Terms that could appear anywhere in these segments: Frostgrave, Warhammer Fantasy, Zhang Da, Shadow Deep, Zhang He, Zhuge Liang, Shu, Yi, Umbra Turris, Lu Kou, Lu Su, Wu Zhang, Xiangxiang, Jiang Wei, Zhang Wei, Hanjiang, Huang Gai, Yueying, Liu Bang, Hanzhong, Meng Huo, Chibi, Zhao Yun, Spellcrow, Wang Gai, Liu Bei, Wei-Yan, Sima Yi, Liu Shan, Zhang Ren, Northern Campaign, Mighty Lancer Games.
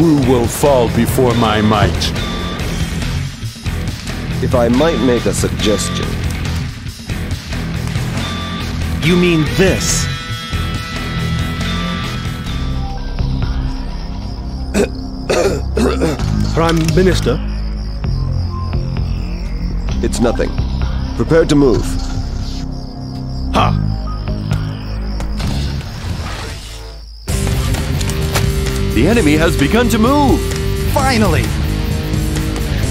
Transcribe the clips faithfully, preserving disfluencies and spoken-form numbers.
Wu will fall before my might. If I might make a suggestion. You mean this? Prime Minister? It's nothing. Prepare to move. Ha! The enemy has begun to move! Finally!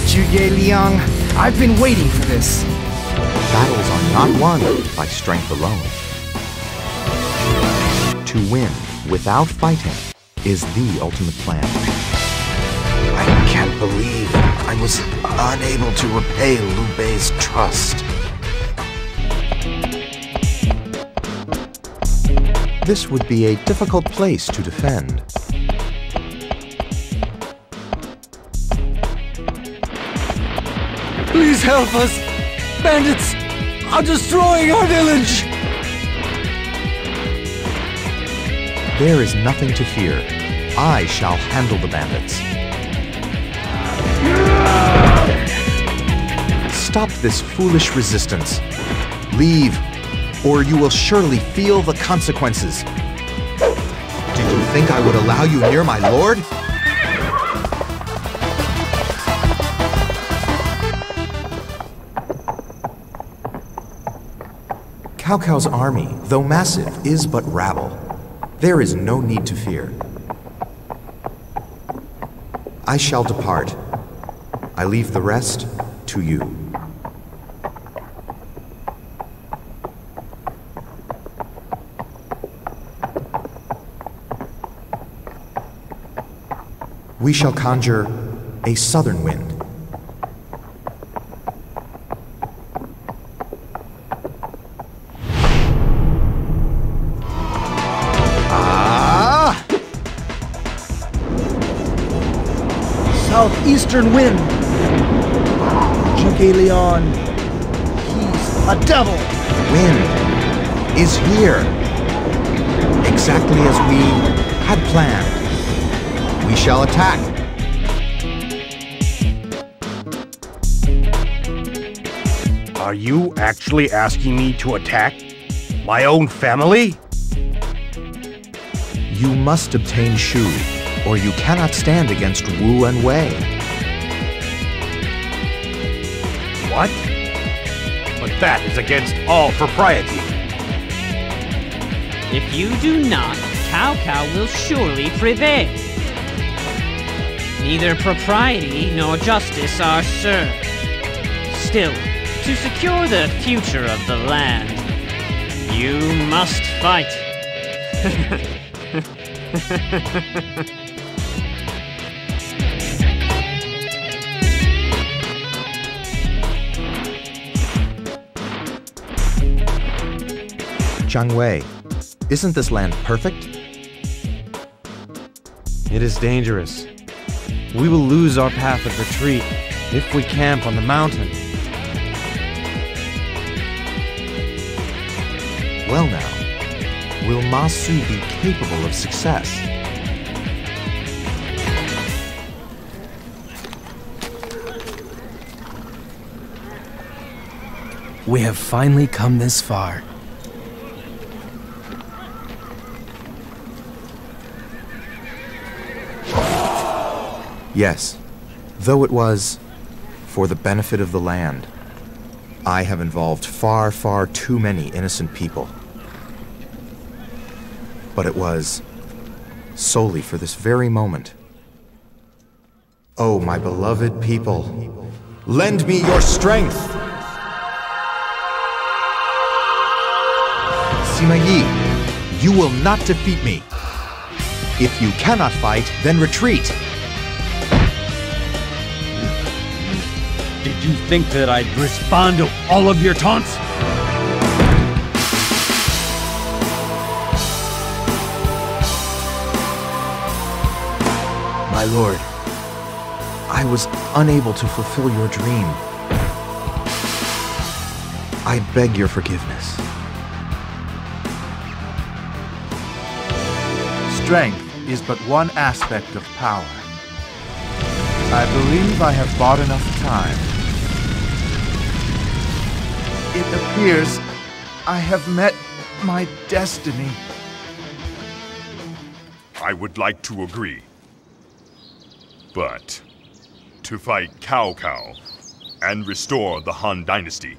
Zhuge Liang, I've been waiting for this. Battles are not won by strength alone. To win without fighting is the ultimate plan. I can't believe I was unable to repay Liu Bei's trust. This would be a difficult place to defend. Please help us! Bandits are destroying our village! There is nothing to fear. I shall handle the bandits. Stop this foolish resistance. Leave, or you will surely feel the consequences. Did you think I would allow you near my lord? Cao Cao's army, though massive, is but rabble. There is no need to fear. I shall depart. I leave the rest to you. We shall conjure a southern wind. Southeastern wind. Zhuge Liang, he's a devil. Wind is here, exactly as we had planned. We shall attack. Are you actually asking me to attack my own family? You must obtain Shu, or you cannot stand against Wu and Wei. What? But that is against all propriety. If you do not, Cao Cao will surely prevail. Neither propriety nor justice are served. Still, to secure the future of the land, you must fight. Jiang Wei, isn't this land perfect? It is dangerous. We will lose our path of retreat if we camp on the mountain. Well now, will Ma Su be capable of success? We have finally come this far. Yes, though it was for the benefit of the land. I have involved far, far too many innocent people. But it was solely for this very moment. Oh, my beloved people, lend me your strength! Sima Yi, you will not defeat me. If you cannot fight, then retreat. Did you think that I'd respond to all of your taunts? My lord, I was unable to fulfill your dream. I beg your forgiveness. Strength is but one aspect of power. I believe I have bought enough time. It appears I have met my destiny. I would like to agree. But to fight Cao Cao and restore the Han Dynasty,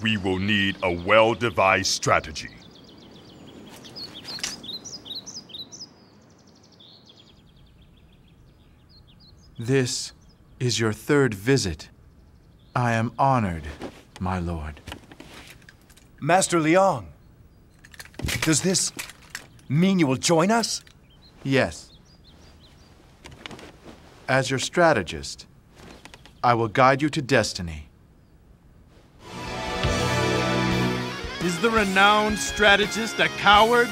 we will need a well-devised strategy. This is your third visit. I am honored, my lord. Master Liang, does this mean you will join us? Yes. As your strategist, I will guide you to destiny. Is the renowned strategist a coward?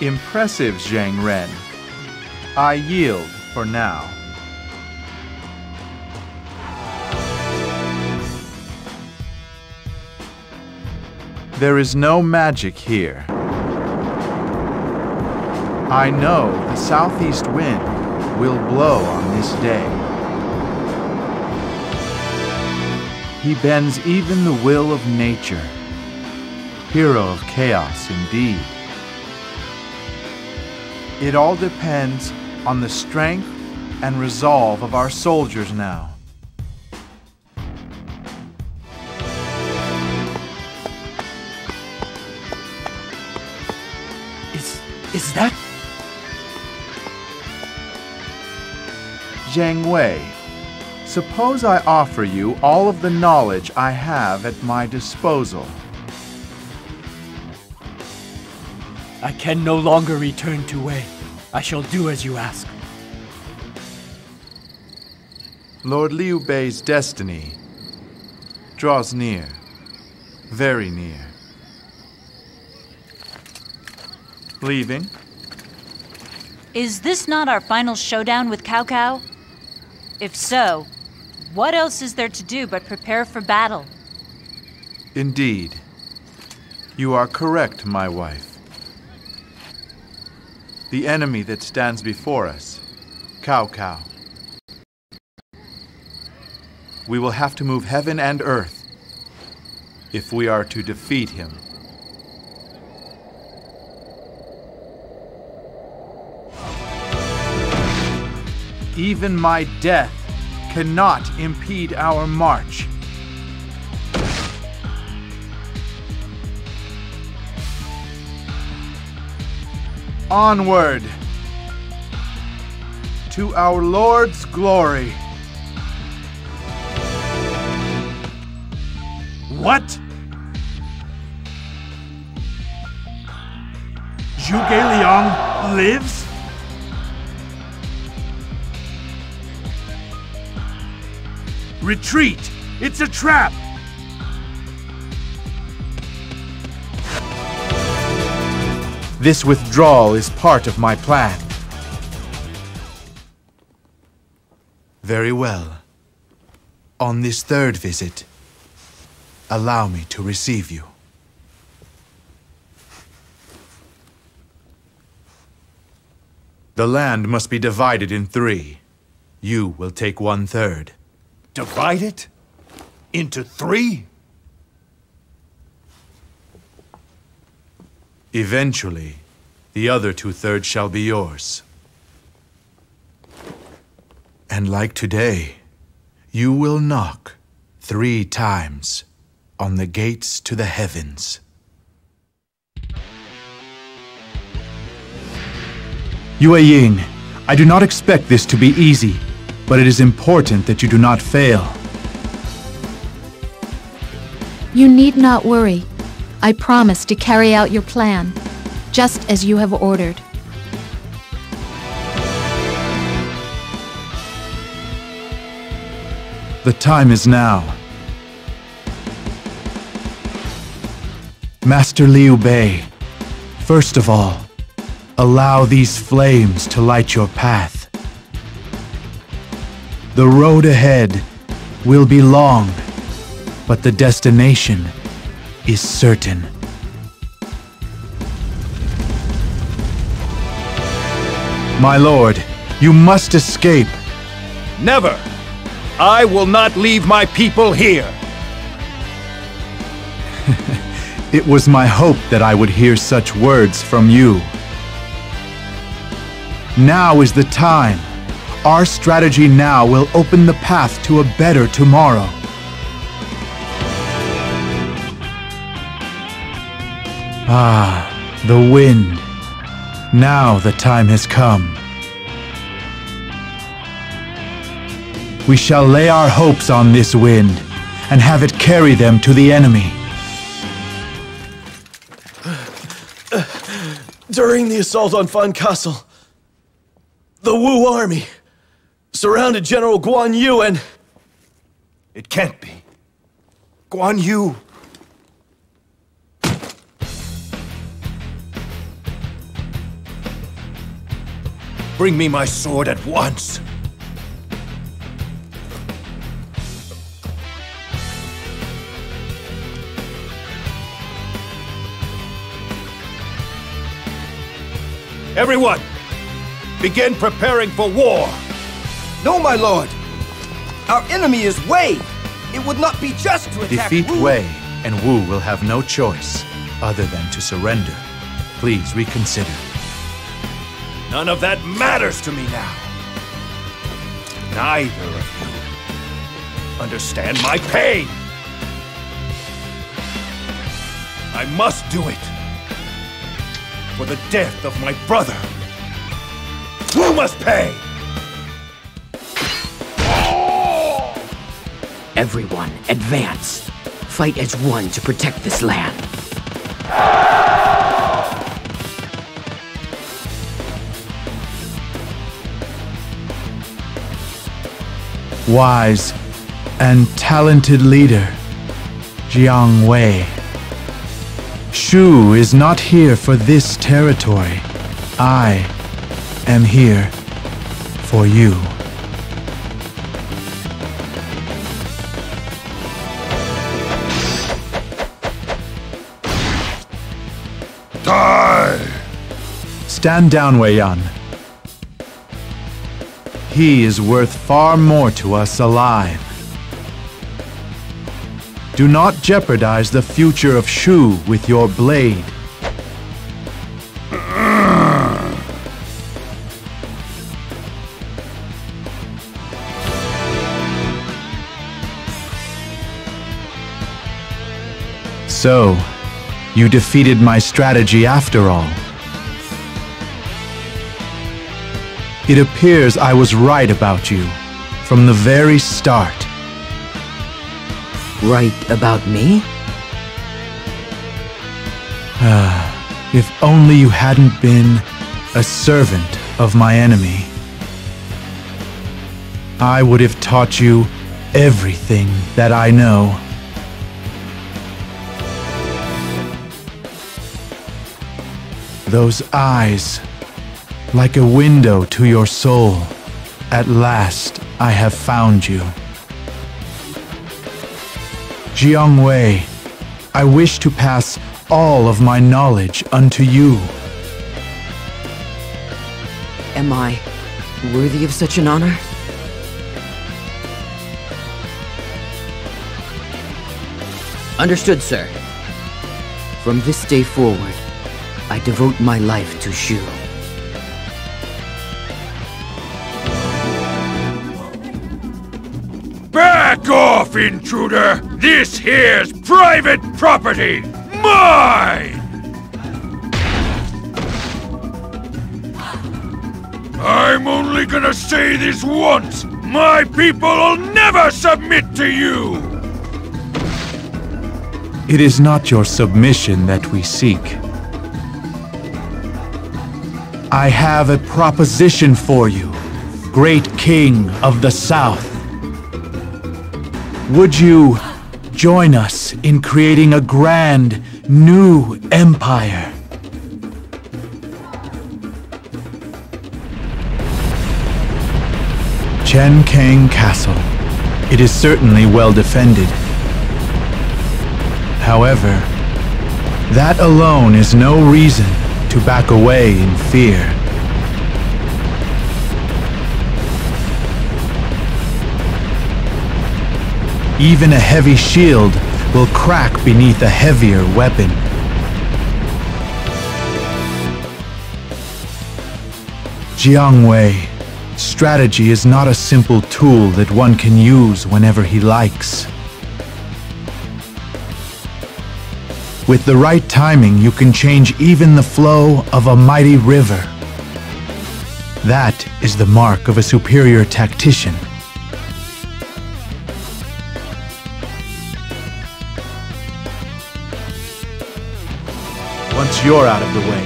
Impressive, Zhang Ren. I yield for now. There is no magic here. I know the southeast wind will blow on this day. He bends even the will of nature. Hero of chaos indeed. It all depends on the strength and resolve of our soldiers now. Is... is that... Jiang Wei, suppose I offer you all of the knowledge I have at my disposal. I can no longer return to Wei. I shall do as you ask. Lord Liu Bei's destiny draws near, very near. Leaving? Is this not our final showdown with Cao Cao? If so, what else is there to do but prepare for battle? Indeed. You are correct, my wife. The enemy that stands before us, Cao Cao. We will have to move heaven and earth if we are to defeat him. Even my death cannot impede our march. Onward to our Lord's glory. What? Zhuge Liang lives? Retreat! It's a trap! This withdrawal is part of my plan. Very well. On this third visit, allow me to receive you. The land must be divided in three. You will take one third. Divide it? Into three? Eventually, the other two-thirds shall be yours. And like today, you will knock three times on the gates to the heavens. Yueying, I do not expect this to be easy, but it is important that you do not fail. You need not worry. I promise to carry out your plan, just as you have ordered. The time is now. Master Liu Bei, first of all, allow these flames to light your path. The road ahead will be long, but the destination is certain. My lord, You must escape. Never! I will not leave my people here! It was my hope that I would hear such words from you. Now is the time. Our strategy now will open the path to a better tomorrow. Ah, the wind. Now the time has come. We shall lay our hopes on this wind and have it carry them to the enemy. During the assault on Fan Castle, the Wu army surrounded General Guan Yu and... It can't be. Guan Yu... Bring me my sword at once. Everyone, begin preparing for war. No, my lord. Our enemy is Wei. It would not be just to attack Wu. Defeat Wei, and Wu will have no choice other than to surrender. Please reconsider. None of that matters to me now. Neither of you understand my pain. I must do it for the death of my brother. Who must pay? Everyone, advance. Fight as one to protect this land. Wise and talented leader, Jiang Wei. Shu is not here for this territory. I am here for you. Die! Stand down, Wei-Yan. He is worth far more to us alive. Do not jeopardize the future of Shu with your blade. So, you defeated my strategy after all. It appears I was right about you, from the very start. Right about me? Ah, if only you hadn't been a servant of my enemy. I would have taught you everything that I know. Those eyes... like a window to your soul. At last, I have found you. Jiang Wei, I wish to pass all of my knowledge unto you. Am I worthy of such an honor? Understood, sir. From this day forward, I devote my life to Shu. Back off, intruder! This here's private property! Mine! I'm only gonna say this once! My people'll never submit to you! It is not your submission that we seek. I have a proposition for you, Great King of the South. Would you join us in creating a grand, new empire? Chen Kang Castle. It is certainly well defended. However, that alone is no reason to back away in fear. Even a heavy shield will crack beneath a heavier weapon. Jiang Wei, strategy is not a simple tool that one can use whenever he likes. With the right timing, you can change even the flow of a mighty river. That is the mark of a superior tactician. Once you're out of the way,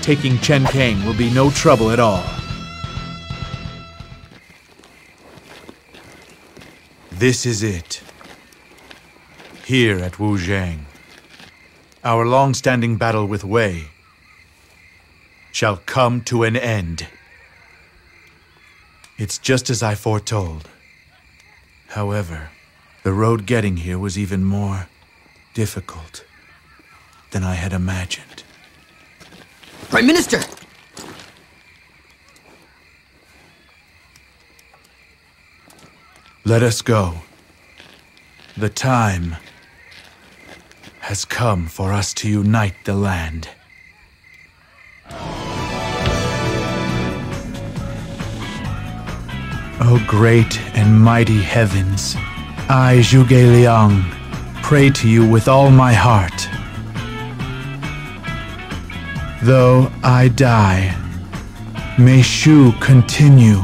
taking Chen Kang will be no trouble at all. This is it. Here at Wu Zhang, our long-standing battle with Wei shall come to an end. It's just as I foretold. However, the road getting here was even more difficult than I had imagined. Prime Minister! Let us go. The time has come for us to unite the land. O great and mighty heavens, I, Zhuge Liang, pray to you with all my heart. Though I die, may Shu continue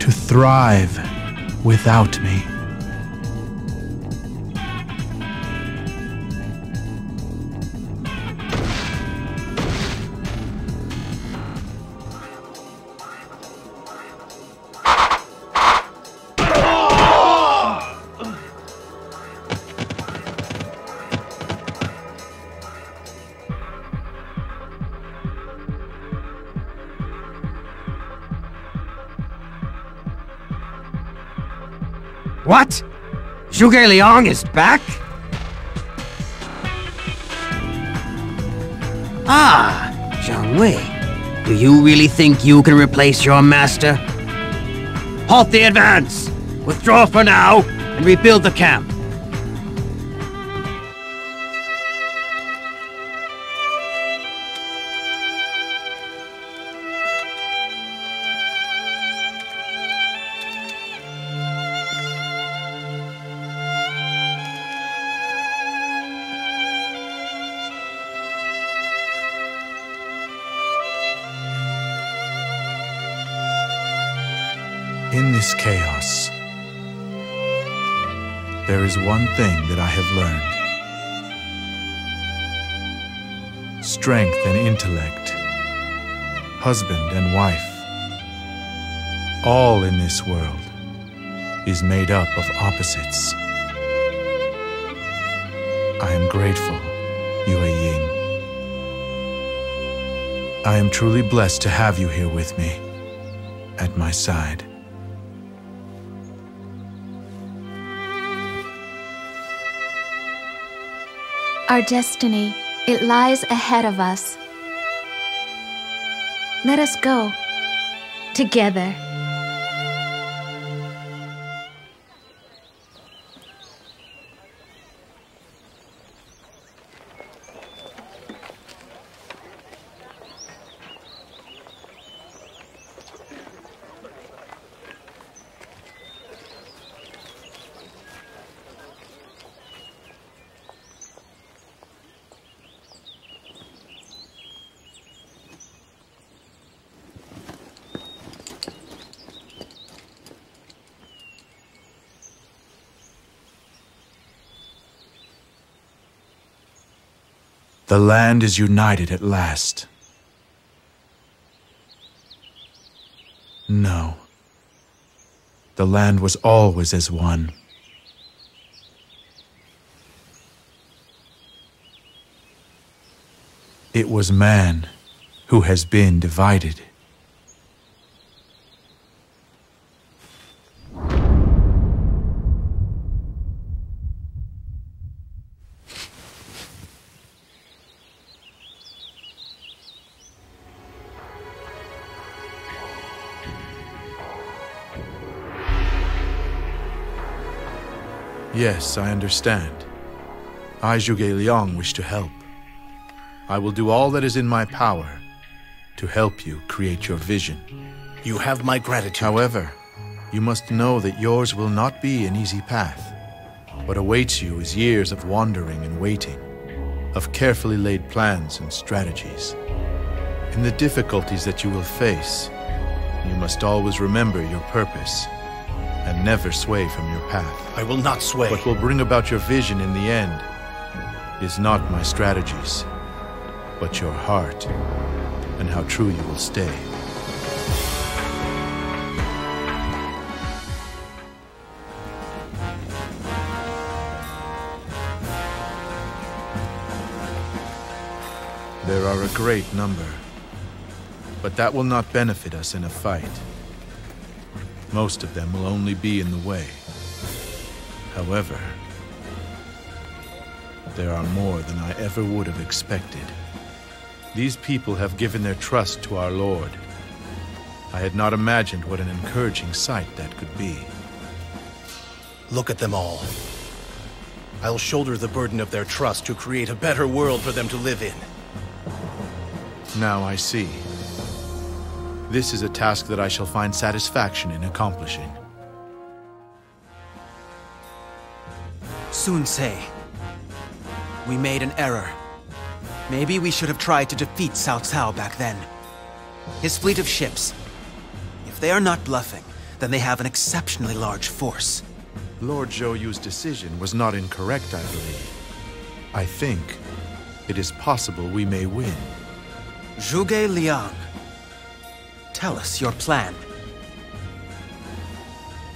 to thrive without me. What? Zhuge Liang is back? Ah, Zhang Wei. Do you really think you can replace your master? Halt the advance! Withdraw for now and rebuild the camp. Chaos. There is one thing that I have learned. Strength and intellect, husband and wife, all in this world is made up of opposites. I am grateful, Yueying. I am truly blessed to have you here with me, at my side. Our destiny, it lies ahead of us. Let us go, together. The land is united at last. No. The land was always as one. It was man who has been divided. Yes, I understand. I, Zhuge Liang, wish to help. I will do all that is in my power to help you create your vision. You have my gratitude. However, you must know that yours will not be an easy path. What awaits you is years of wandering and waiting, of carefully laid plans and strategies. In the difficulties that you will face, you must always remember your purpose and never sway from your path. I will not sway. What will bring about your vision in the end is not my strategies, but your heart and how true you will stay. There are a great number, but that will not benefit us in a fight. Most of them will only be in the way. However, there are more than I ever would have expected. These people have given their trust to our Lord. I had not imagined what an encouraging sight that could be. Look at them all. I'll shoulder the burden of their trust to create a better world for them to live in. Now I see. This is a task that I shall find satisfaction in accomplishing. Sun Tse, we made an error. Maybe we should have tried to defeat Cao Cao back then. His fleet of ships. If they are not bluffing, then they have an exceptionally large force. Lord Zhou Yu's decision was not incorrect, I believe. I think it is possible we may win. Zhuge Liang, tell us your plan.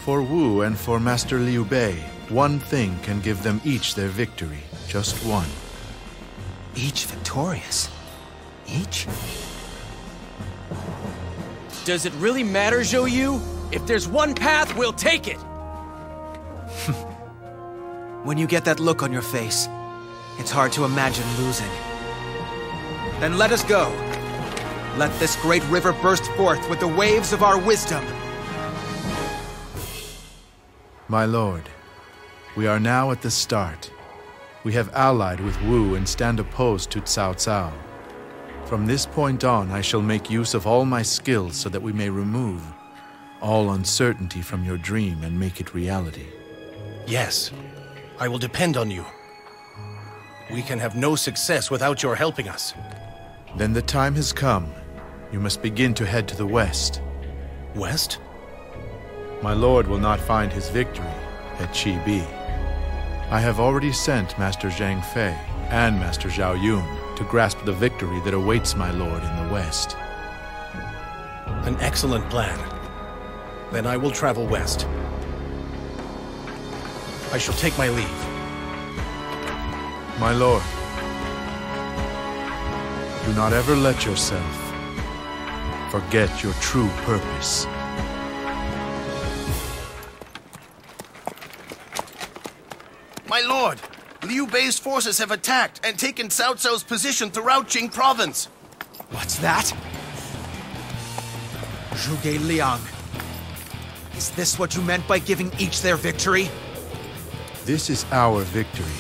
For Wu and for Master Liu Bei, one thing can give them each their victory. Just one. Each victorious? Each? Does it really matter, Zhou Yu? If there's one path, we'll take it! When you get that look on your face, it's hard to imagine losing. Then let us go. Let this great river burst forth with the waves of our wisdom. My lord, we are now at the start. We have allied with Wu and stand opposed to Cao Cao. From this point on, I shall make use of all my skills so that we may remove all uncertainty from your dream and make it reality. Yes, I will depend on you. We can have no success without your helping us. Then the time has come. You must begin to head to the west. West? My lord will not find his victory at Chibi. I have already sent Master Zhang Fei and Master Zhao Yun to grasp the victory that awaits my lord in the west. An excellent plan. Then I will travel west. I shall take my leave. My lord, do not ever let yourself forget your true purpose. My lord, Liu Bei's forces have attacked and taken Cao Cao's position throughout Jing province. What's that? Zhuge Liang, is this what you meant by giving each their victory? This is our victory.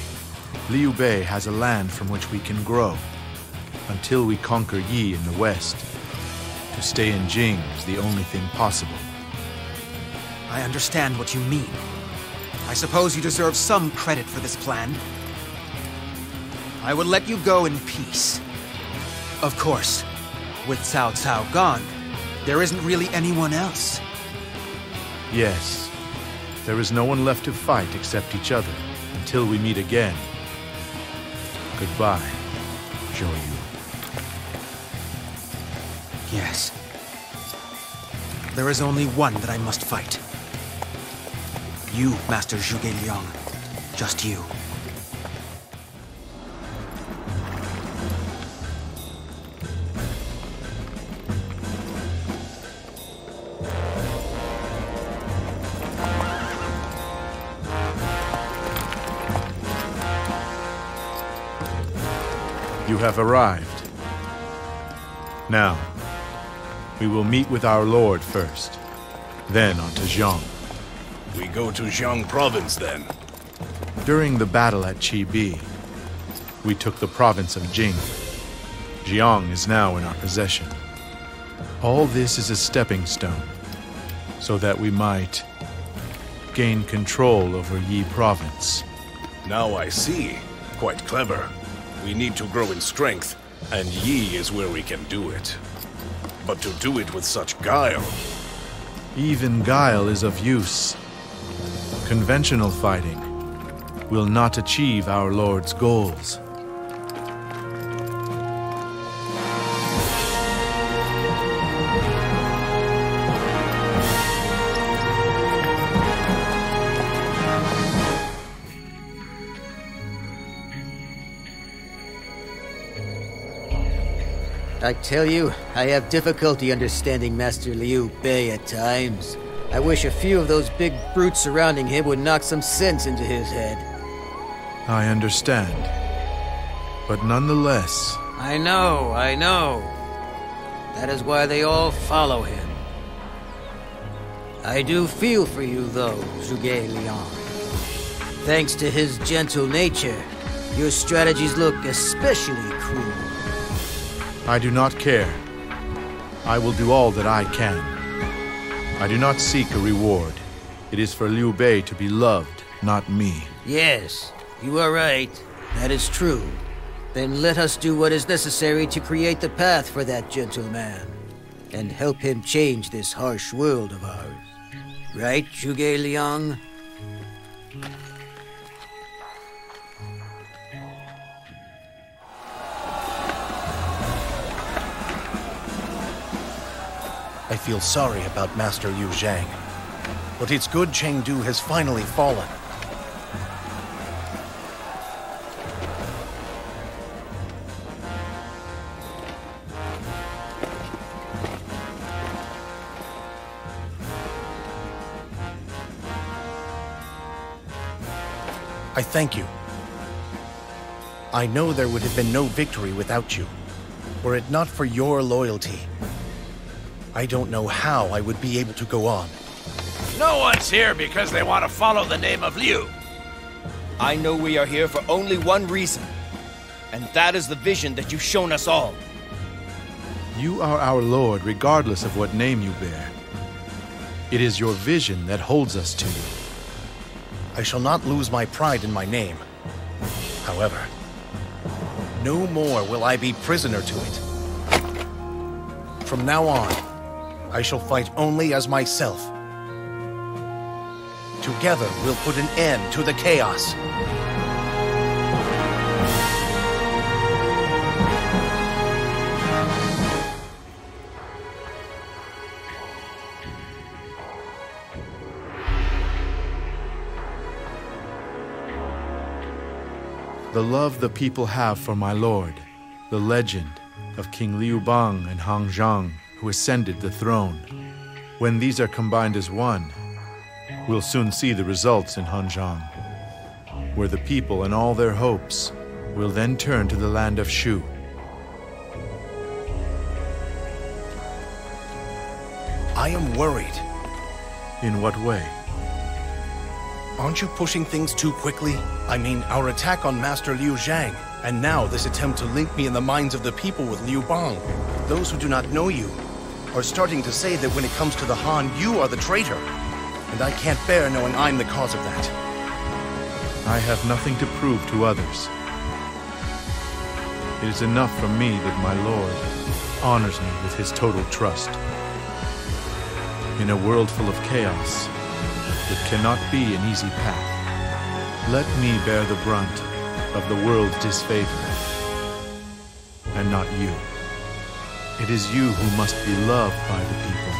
Liu Bei has a land from which we can grow until we conquer Yi in the west. To stay in Jing is the only thing possible. I understand what you mean. I suppose you deserve some credit for this plan. I would let you go in peace. Of course, with Cao Cao gone, there isn't really anyone else. Yes, there is no one left to fight except each other until we meet again. Goodbye, Zhou Yu. Yes. There is only one that I must fight. You, Master Zhuge Liang. Just you. You have arrived. Now, we will meet with our lord first, then on to Zhang. We go to Zhang province then. During the battle at Chibi, we took the province of Jing. Jiang is now in our possession. All this is a stepping stone, so that we might gain control over Yi province. Now I see. Quite clever. We need to grow in strength, and Yi is where we can do it. But to do it with such guile... Even guile is of use. Conventional fighting will not achieve our Lord's goals. I tell you, I have difficulty understanding Master Liu Bei at times. I wish a few of those big brutes surrounding him would knock some sense into his head. I understand. But nonetheless... I know, I know. That is why they all follow him. I do feel for you, though, Zhuge Liang. Thanks to his gentle nature, your strategies look especially cruel. I do not care. I will do all that I can. I do not seek a reward. It is for Liu Bei to be loved, not me. Yes, you are right. That is true. Then let us do what is necessary to create the path for that gentleman, and help him change this harsh world of ours. Right, Zhuge Liang? I feel sorry about Master Yu Zhang, but it's good Chengdu has finally fallen. I thank you. I know there would have been no victory without you, were it not for your loyalty. I don't know how I would be able to go on. No one's here because they want to follow the name of Liu. I know we are here for only one reason, and that is the vision that you've shown us all. You are our Lord, regardless of what name you bear. It is your vision that holds us to you. I shall not lose my pride in my name. However, no more will I be prisoner to it. From now on, I shall fight only as myself. Together, we'll put an end to the chaos. The love the people have for my lord, the legend of King Liu Bang and Hanzhong, who ascended the throne. When these are combined as one, we'll soon see the results in Hanjiang, where the people and all their hopes will then turn to the land of Shu. I am worried. In what way? Aren't you pushing things too quickly? I mean, our attack on Master Liu Zhang, and now this attempt to link me in the minds of the people with Liu Bang. Those who do not know you are starting to say that when it comes to the Han, you are the traitor. And I can't bear knowing I'm the cause of that. I have nothing to prove to others. It is enough for me that my lord honors me with his total trust. In a world full of chaos, it cannot be an easy path. Let me bear the brunt of the world's disfavor, and not you. It is you who must be loved by the people.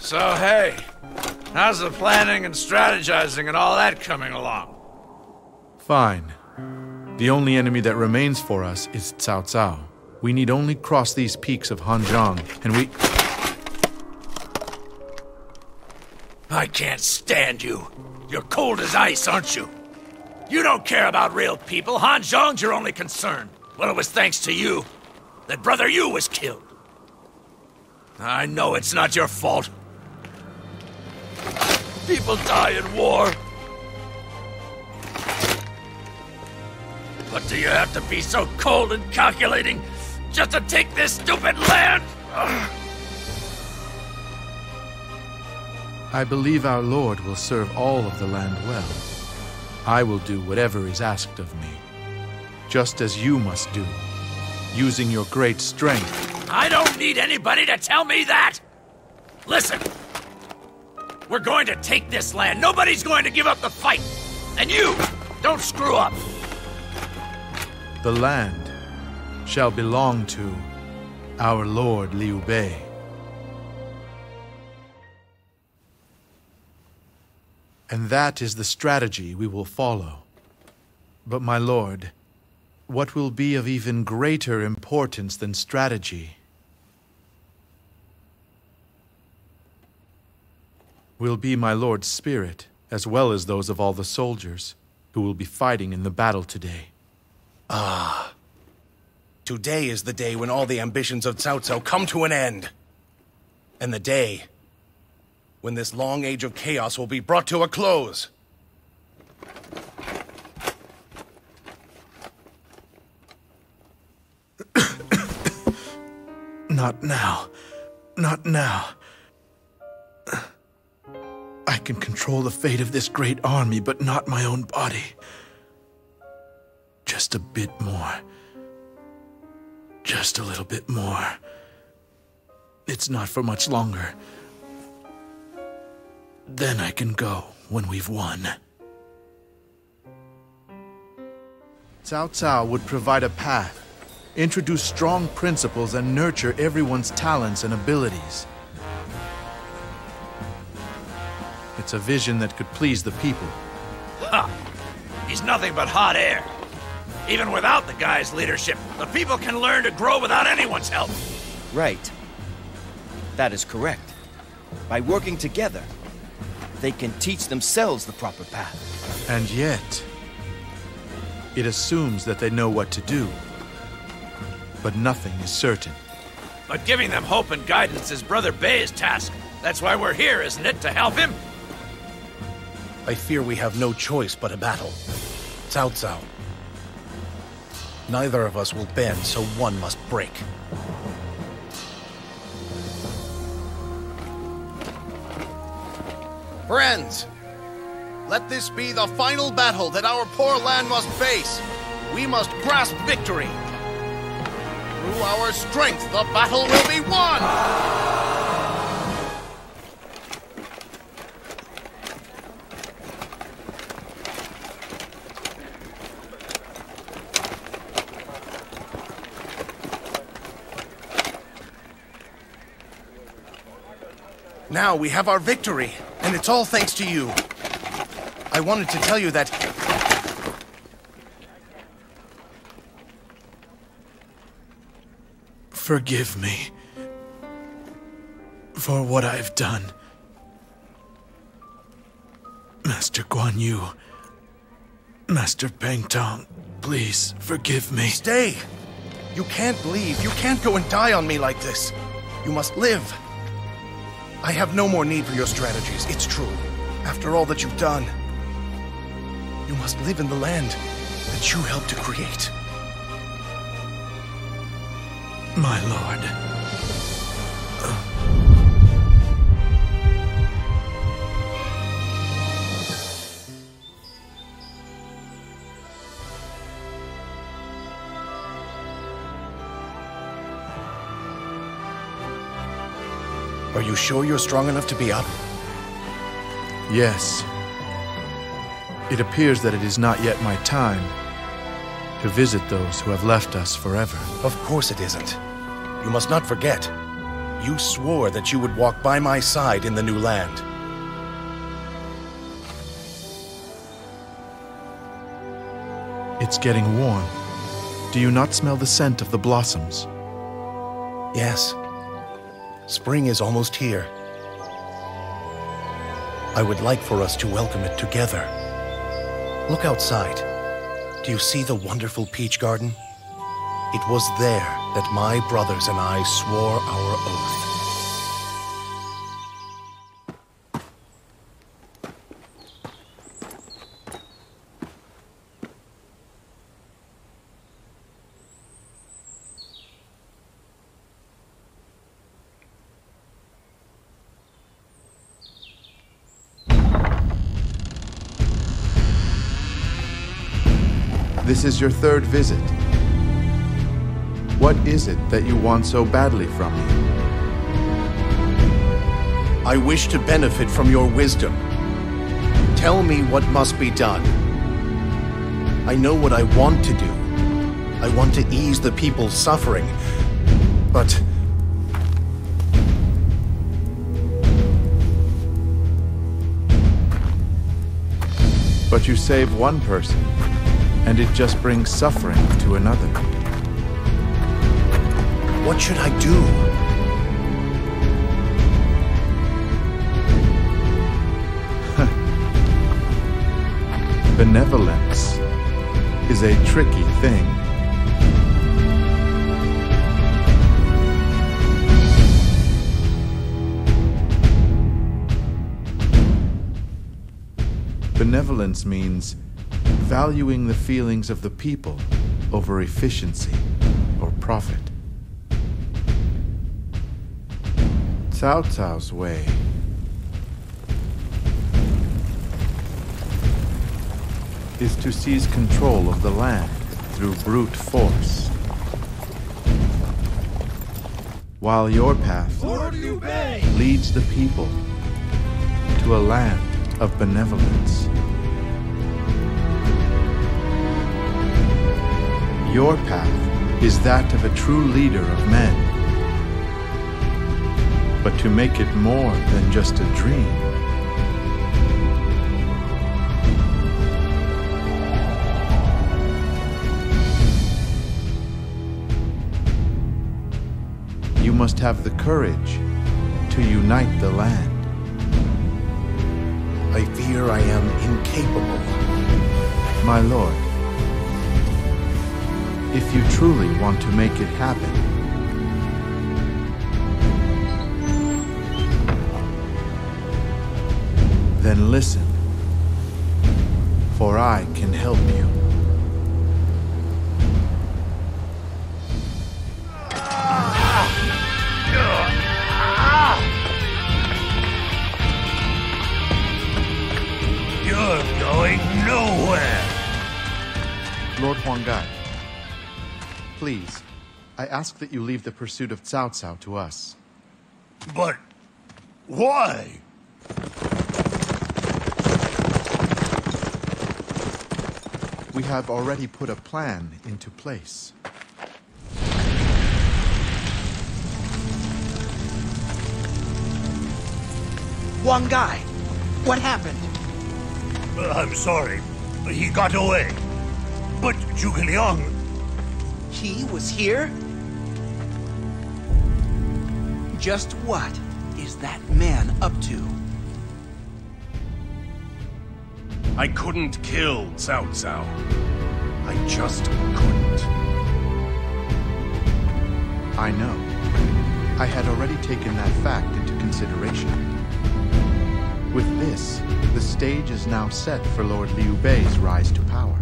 So hey, how's the planning and strategizing and all that coming along? Fine. The only enemy that remains for us is Cao Cao. We need only cross these peaks of Hanjiang, and we... I can't stand you. You're cold as ice, aren't you? You don't care about real people. Hanjiang's your only concern. Well, it was thanks to you. that Brother Yu was killed. I know it's not your fault. People die in war. But do you have to be so cold and calculating just to take this stupid land? Ugh. I believe our Lord will serve all of the land well. I will do whatever is asked of me, just as you must do, using your great strength. I don't need anybody to tell me that! Listen, we're going to take this land. Nobody's going to give up the fight. And you, don't screw up. The land shall belong to our Lord Liu Bei. And that is the strategy we will follow. But my lord, what will be of even greater importance than strategy will be my lord's spirit, as well as those of all the soldiers who will be fighting in the battle today. Ah. Today is the day when all the ambitions of Cao Cao come to an end. And the day when this long age of chaos will be brought to a close. Not now. Not now. I can control the fate of this great army, but not my own body. Just a bit more. Just a little bit more. It's not for much longer. Then I can go when we've won. Cao Cao would provide a path, introduce strong principles, and nurture everyone's talents and abilities. It's a vision that could please the people. Ha! He's nothing but hot air. Even without the guy's leadership, the people can learn to grow without anyone's help. Right. That is correct. By working together, they can teach themselves the proper path. And yet, it assumes that they know what to do, but nothing is certain. But giving them hope and guidance is Brother Bei's task. That's why we're here, isn't it? To help him? I fear we have no choice but a battle. Cao Cao. Neither of us will bend, so one must break. Friends, let this be the final battle that our poor land must face. We must grasp victory. Through our strength, the battle will be won! Now we have our victory. And it's all thanks to you. I wanted to tell you that... Forgive me for what I've done. Master Guan Yu, Master Pang Tong, please forgive me. Stay! You can't leave. You can't go and die on me like this. You must live. I have no more need for your strategies, it's true. After all that you've done, you must live in the land that you helped to create. My lord. Are you sure you're strong enough to be up? Yes. It appears that it is not yet my time to visit those who have left us forever. Of course it isn't. You must not forget. You swore that you would walk by my side in the new land. It's getting warm. Do you not smell the scent of the blossoms? Yes. Spring is almost here. I would like for us to welcome it together. Look outside. Do you see the wonderful peach garden? It was there that my brothers and I swore our oath. This is your third visit. What is it that you want so badly from me? I wish to benefit from your wisdom. Tell me what must be done. I know what I want to do. I want to ease the people's suffering, but... But you save one person, and it just brings suffering to another. What should I do? Benevolence is a tricky thing. Benevolence means valuing the feelings of the people over efficiency or profit. Cao Cao's way is to seize control of the land through brute force, while your path leads the people to a land of benevolence. Your path is that of a true leader of men. But to make it more than just a dream, you must have the courage to unite the land. I fear I am incapable. My lord, if you truly want to make it happen, then listen, for I can help you. You're going nowhere! Lord Huang Gai, please, I ask that you leave the pursuit of Cao Cao to us. But... why? We have already put a plan into place. Wang Gai, what happened? Uh, I'm sorry, he got away. But Zhuge Liang... He was here? Just what is that man up to? I couldn't kill Cao Cao. I just couldn't. I know. I had already taken that fact into consideration. With this, the stage is now set for Lord Liu Bei's rise to power.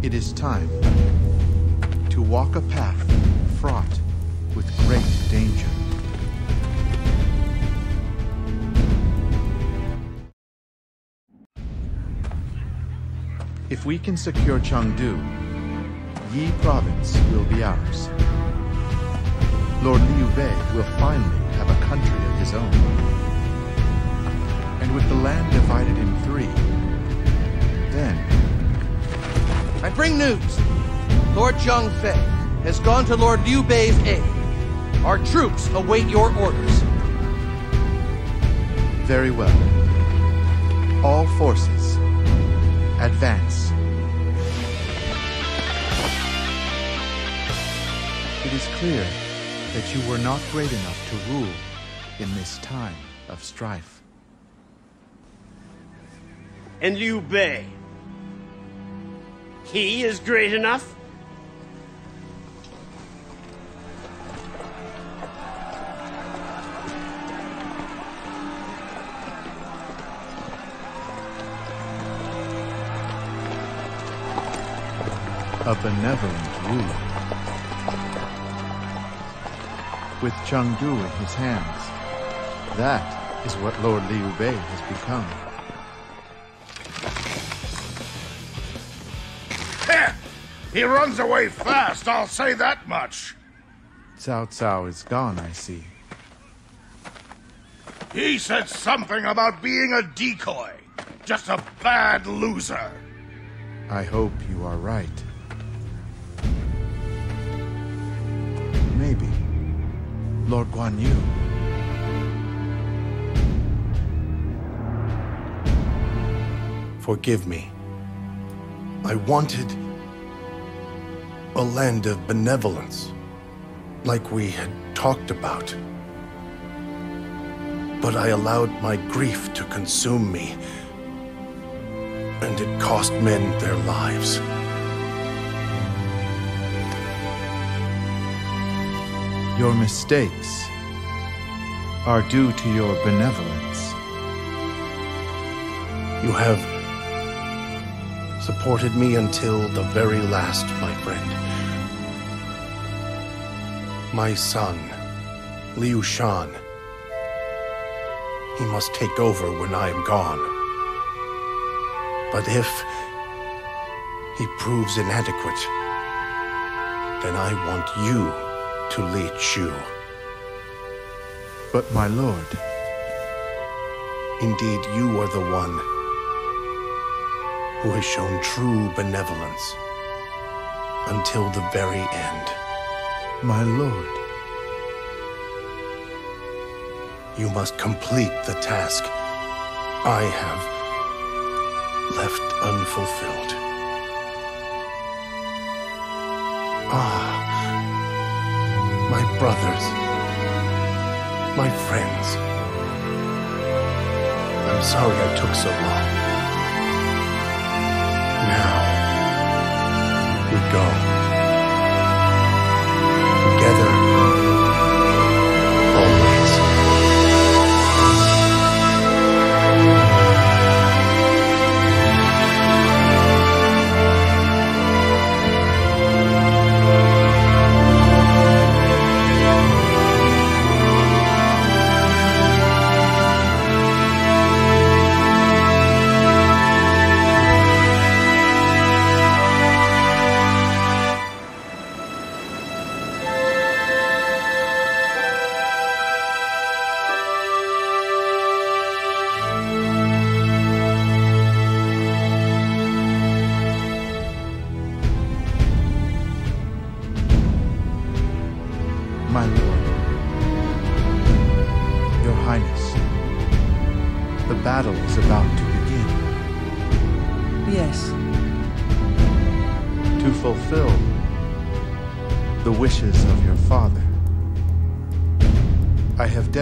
It is time to walk a path fraught with great danger. If we can secure Chengdu, Yi province will be ours. Lord Liu Bei will finally have a country of his own. And with the land divided in three, then... I bring news. Lord Zhang Fei has gone to Lord Liu Bei's aid. Our troops await your orders. Very well. All forces, advance. It is clear that you were not great enough to rule in this time of strife. And Liu Bei, he is great enough? a benevolent ruler. With Chengdu in his hands, that is what Lord Liu Bei has become. He runs away fast, I'll say that much. Cao Cao is gone, I see. He said something about being a decoy. Just a bad loser. I hope you are right. Maybe. Lord Guan Yu. Forgive me. I wanted a land of benevolence, like we had talked about. But I allowed my grief to consume me, and it cost men their lives. Your mistakes are due to your benevolence. You have supported me until the very last, my friend. My son, Liu Shan. He must take over when I am gone. But if he proves inadequate, then I want you to lead Shu. But my lord, indeed you are the one who has shown true benevolence until the very end. My lord, you must complete the task I have left unfulfilled. Ah, my brothers, my friends, I'm sorry I took so long. Now, we go. Together, always.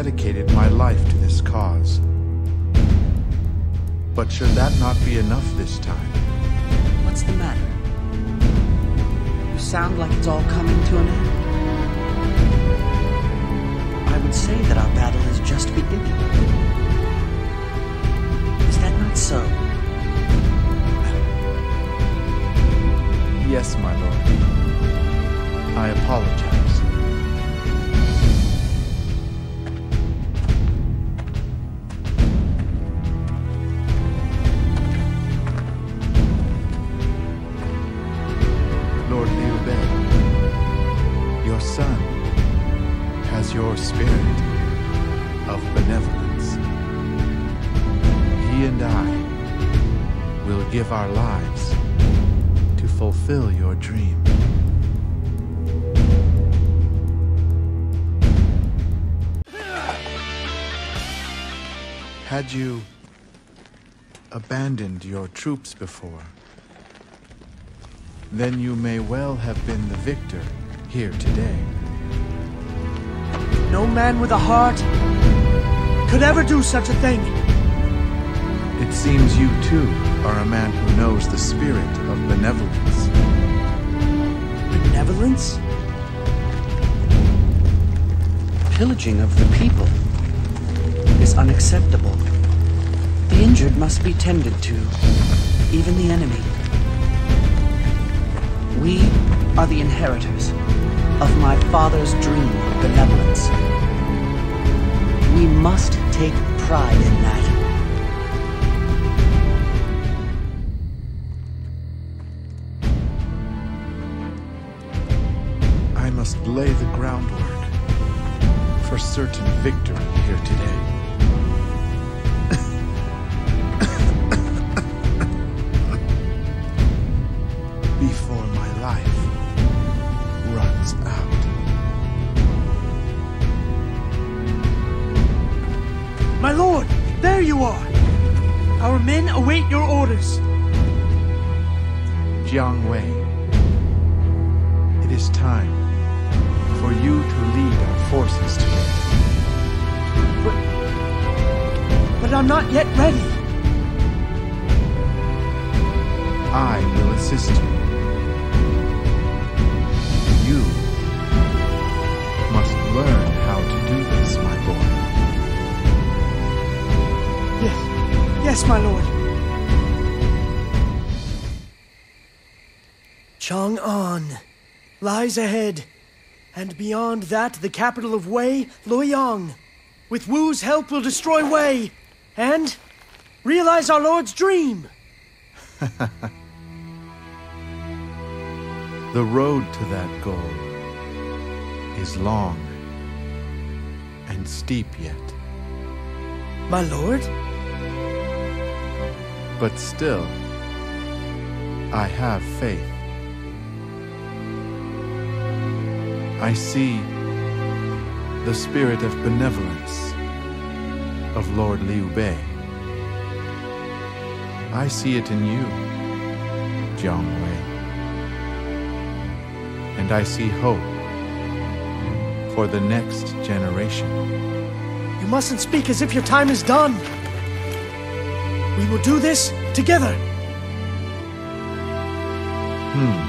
Dedicated my life to this cause. But should that not be enough this time? What's the matter? You sound like it's all coming to an end. I would say that our battle is just beginning. Is that not so? Yes, my lord. I apologize. Your spirit of benevolence. He and I will give our lives to fulfill your dream. Had you abandoned your troops before, then you may well have been the victor here today. No man with a heart could ever do such a thing. It seems you too are a man who knows the spirit of benevolence. Benevolence? Pillaging of the people is unacceptable. The injured must be tended to, even the enemy. We are the inheritors of my father's dream of benevolence. We must take pride in that. I must lay the groundwork for certain victory here today. Before my life runs out. My lord, there you are! Our men await your orders. Jiang Wei, it is time for you to lead our forces today. But, but I'm not yet ready. I will assist you. You must learn how to do this, my boy. Yes, yes, my lord. Chang'an lies ahead, and beyond that, the capital of Wei, Luoyang. With Wu's help, we'll destroy Wei, and realize our lord's dream. The road to that goal is long and steep yet. My lord? But still, I have faith. I see the spirit of benevolence of Lord Liu Bei. I see it in you, Jiang Wei. And I see hope for the next generation. You mustn't speak as if your time is done. We will do this together. Hmm.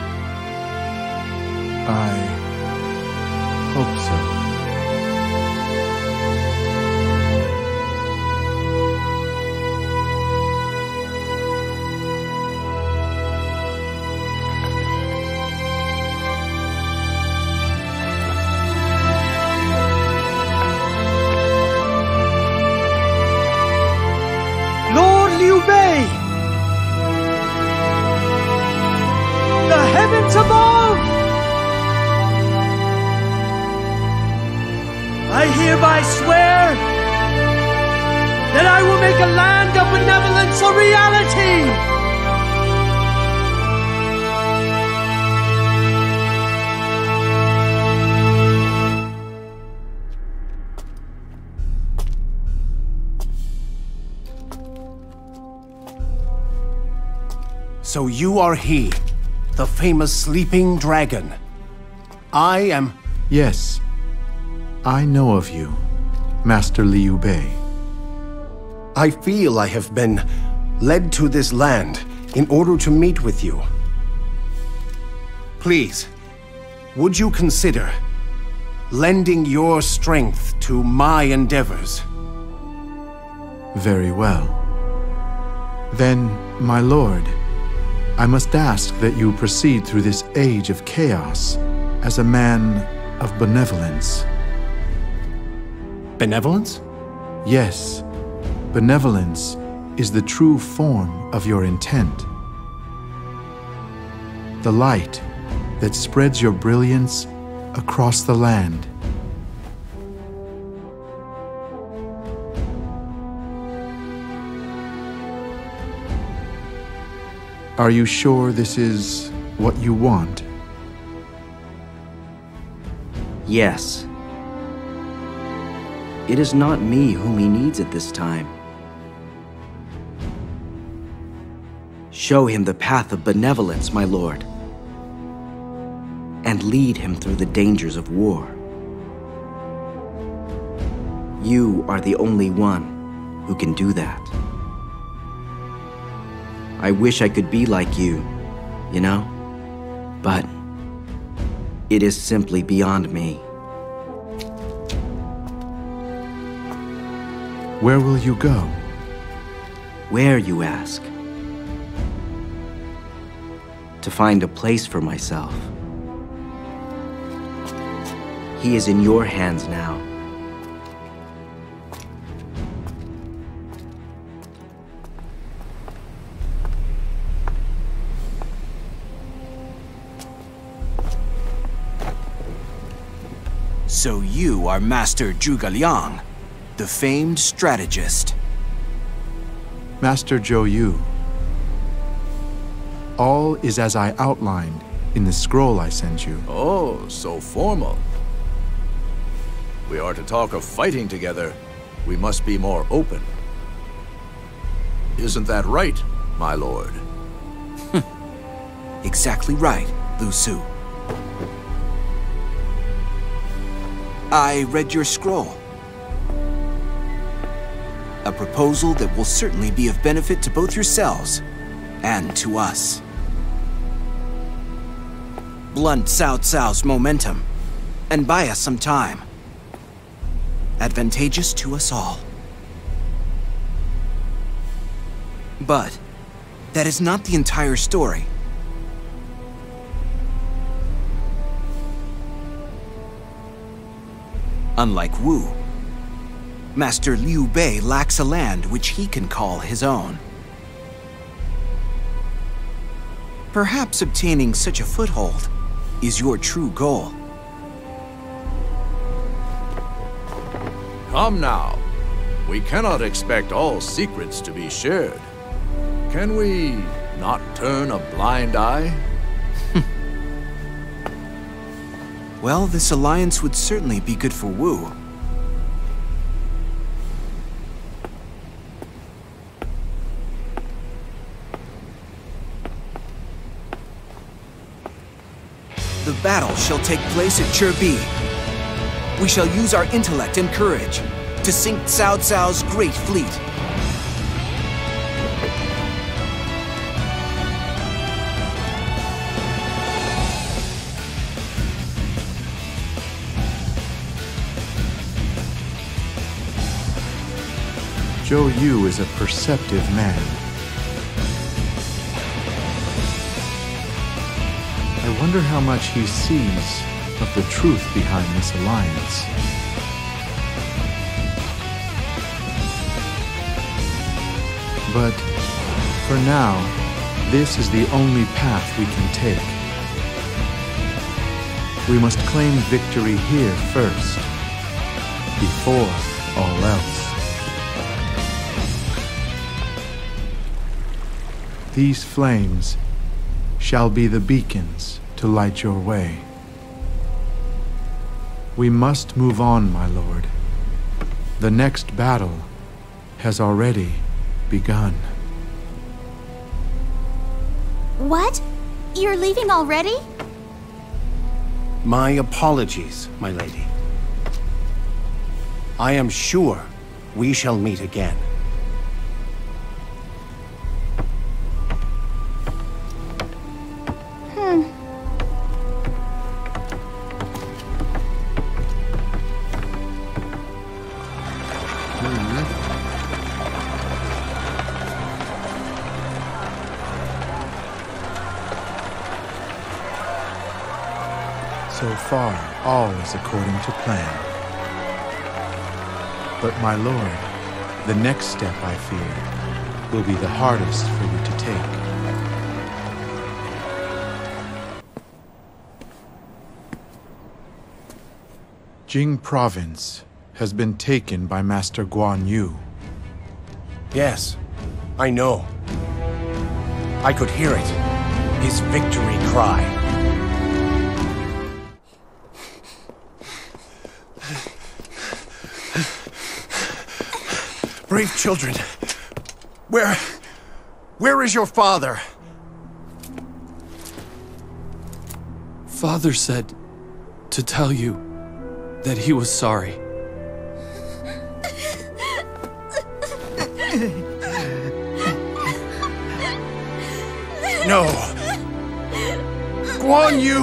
I hope so. So you are he, the famous sleeping dragon. I am... Yes. I know of you, Master Liu Bei. I feel I have been led to this land in order to meet with you. Please, would you consider lending your strength to my endeavors? Very well. Then, my lord, I must ask that you proceed through this age of chaos as a man of benevolence. Benevolence? Yes. Benevolence is the true form of your intent. The light that spreads your brilliance across the land. Are you sure this is what you want? Yes. It is not me whom he needs at this time. Show him the path of benevolence, my lord, and lead him through the dangers of war. You are the only one who can do that. I wish I could be like you, you know? But it is simply beyond me. Where will you go? Where, you ask? To to find a place for myself. He is in your hands now. So you are Master Zhuge Liang, the famed strategist. Master Zhou Yu, all is as I outlined in the scroll I sent you. Oh, so formal. We are to talk of fighting together. We must be more open. Isn't that right, my lord? Exactly right, Lu Su. I read your scroll. A proposal that will certainly be of benefit to both yourselves and to us. Blunt Cao Cao's momentum and buy us some time. Advantageous to us all. But that is not the entire story. Unlike Wu, Master Liu Bei lacks a land which he can call his own. Perhaps obtaining such a foothold is your true goal. Come now. We cannot expect all secrets to be shared. Can we not turn a blind eye? Well, this alliance would certainly be good for Wu. The battle shall take place at Chibi. We shall use our intellect and courage to sink Cao Cao's great fleet. Zhou Yu is a perceptive man. I wonder how much he sees of the truth behind this alliance. But for now, this is the only path we can take. We must claim victory here first, before all else. These flames shall be the beacons to light your way. We must move on, my lord. The next battle has already begun. What? You're leaving already? My apologies, my lady. I am sure we shall meet again. Far, all is according to plan. But my lord, the next step, I fear, will be the hardest for you to take. Jing province has been taken by Master Guan Yu. Yes, I know. I could hear it. His victory cry. Brave children, where, where is your father? Father said to tell you that he was sorry. No! Guan Yu!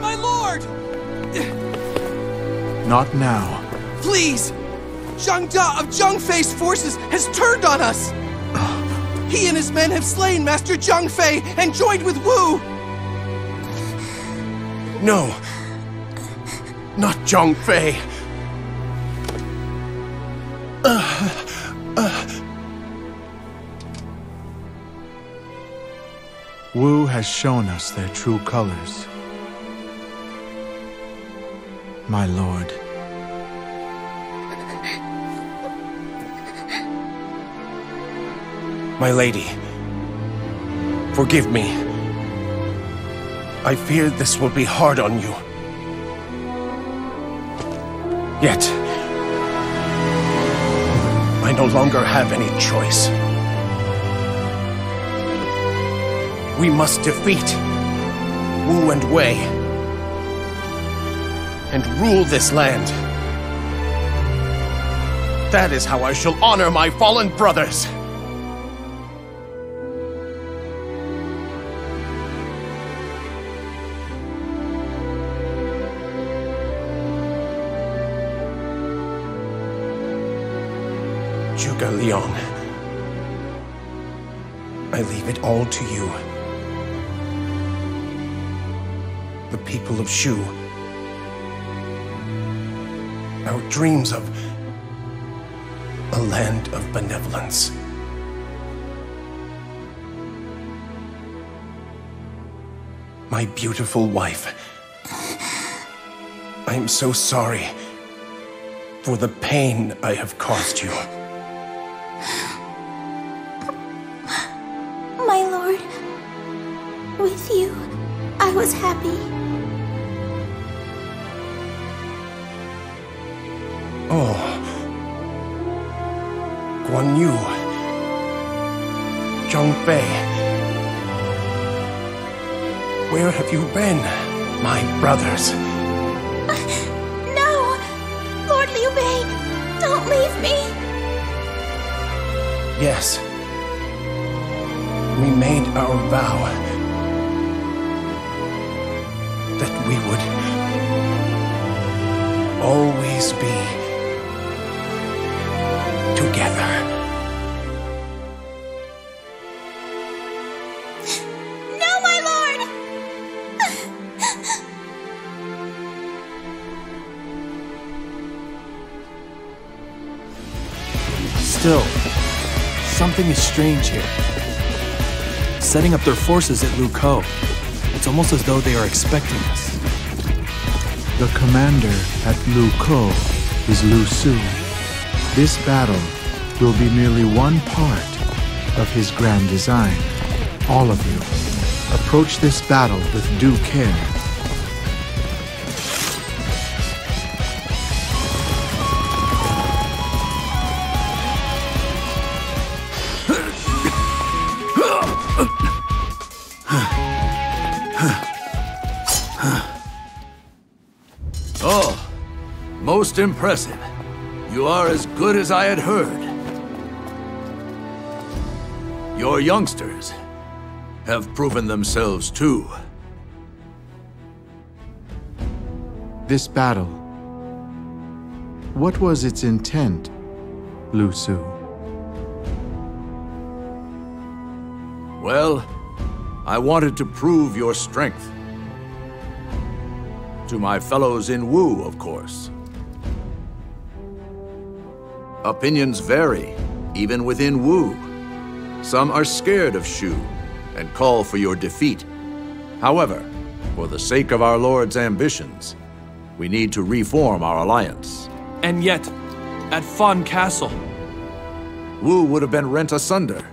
My lord! Not now. Please! Zhang Da of Zhang Fei's forces has turned on us! He and his men have slain Master Zhang Fei and joined with Wu! No. Not Zhang Fei. Uh, uh. Wu has shown us their true colors. My lord. My lady, forgive me. I fear this will be hard on you. Yet, I no longer have any choice. We must defeat Wu and Wei and rule this land. That is how I shall honor my fallen brothers. Zhuge Liang, I leave it all to you. The people of Shu, our dreams of a land of benevolence. My beautiful wife, I am so sorry for the pain I have caused you. Was happy. Oh, Guan Yu, Zhang Fei, where have you been, my brothers? Uh, no, Lord Liu Bei, don't leave me. Yes, we made our vow. We would always be together. No, my lord! Still, something is strange here. Setting up their forces at Lu Kou. It's almost as though they are expecting us. The commander at Lu Kou is Lu Su. This battle will be merely one part of his grand design. All of you, approach this battle with due care. Most impressive. You are as good as I had heard. Your youngsters have proven themselves too. This battle, what was its intent, Lu Su? Well, I wanted to prove your strength. To my fellows in Wu, of course. Opinions vary, even within Wu. Some are scared of Shu and call for your defeat. However, for the sake of our Lord's ambitions, we need to reform our alliance. And yet, at Fan Castle, Wu would have been rent asunder.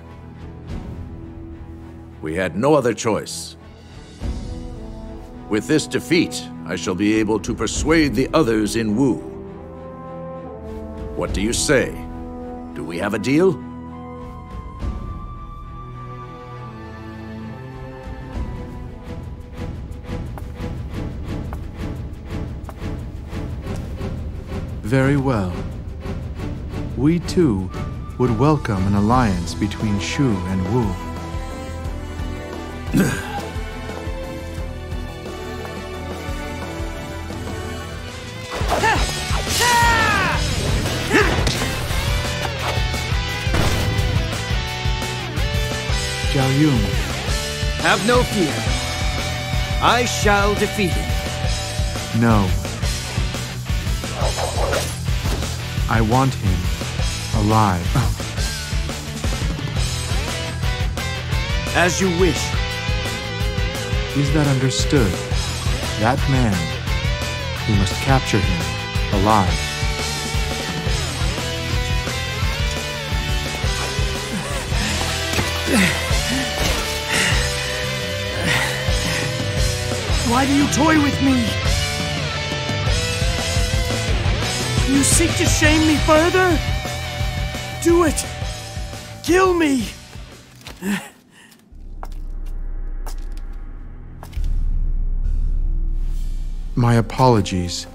We had no other choice. With this defeat, I shall be able to persuade the others in Wu. What do you say? Do we have a deal? Very well. We too would welcome an alliance between Shu and Wu. Yun. Have no fear. I shall defeat him. No. I want him alive. As you wish. Is that understood? That man, we must capture him alive. Why do you toy with me? You seek to shame me further? Do it! Kill me! My apologies,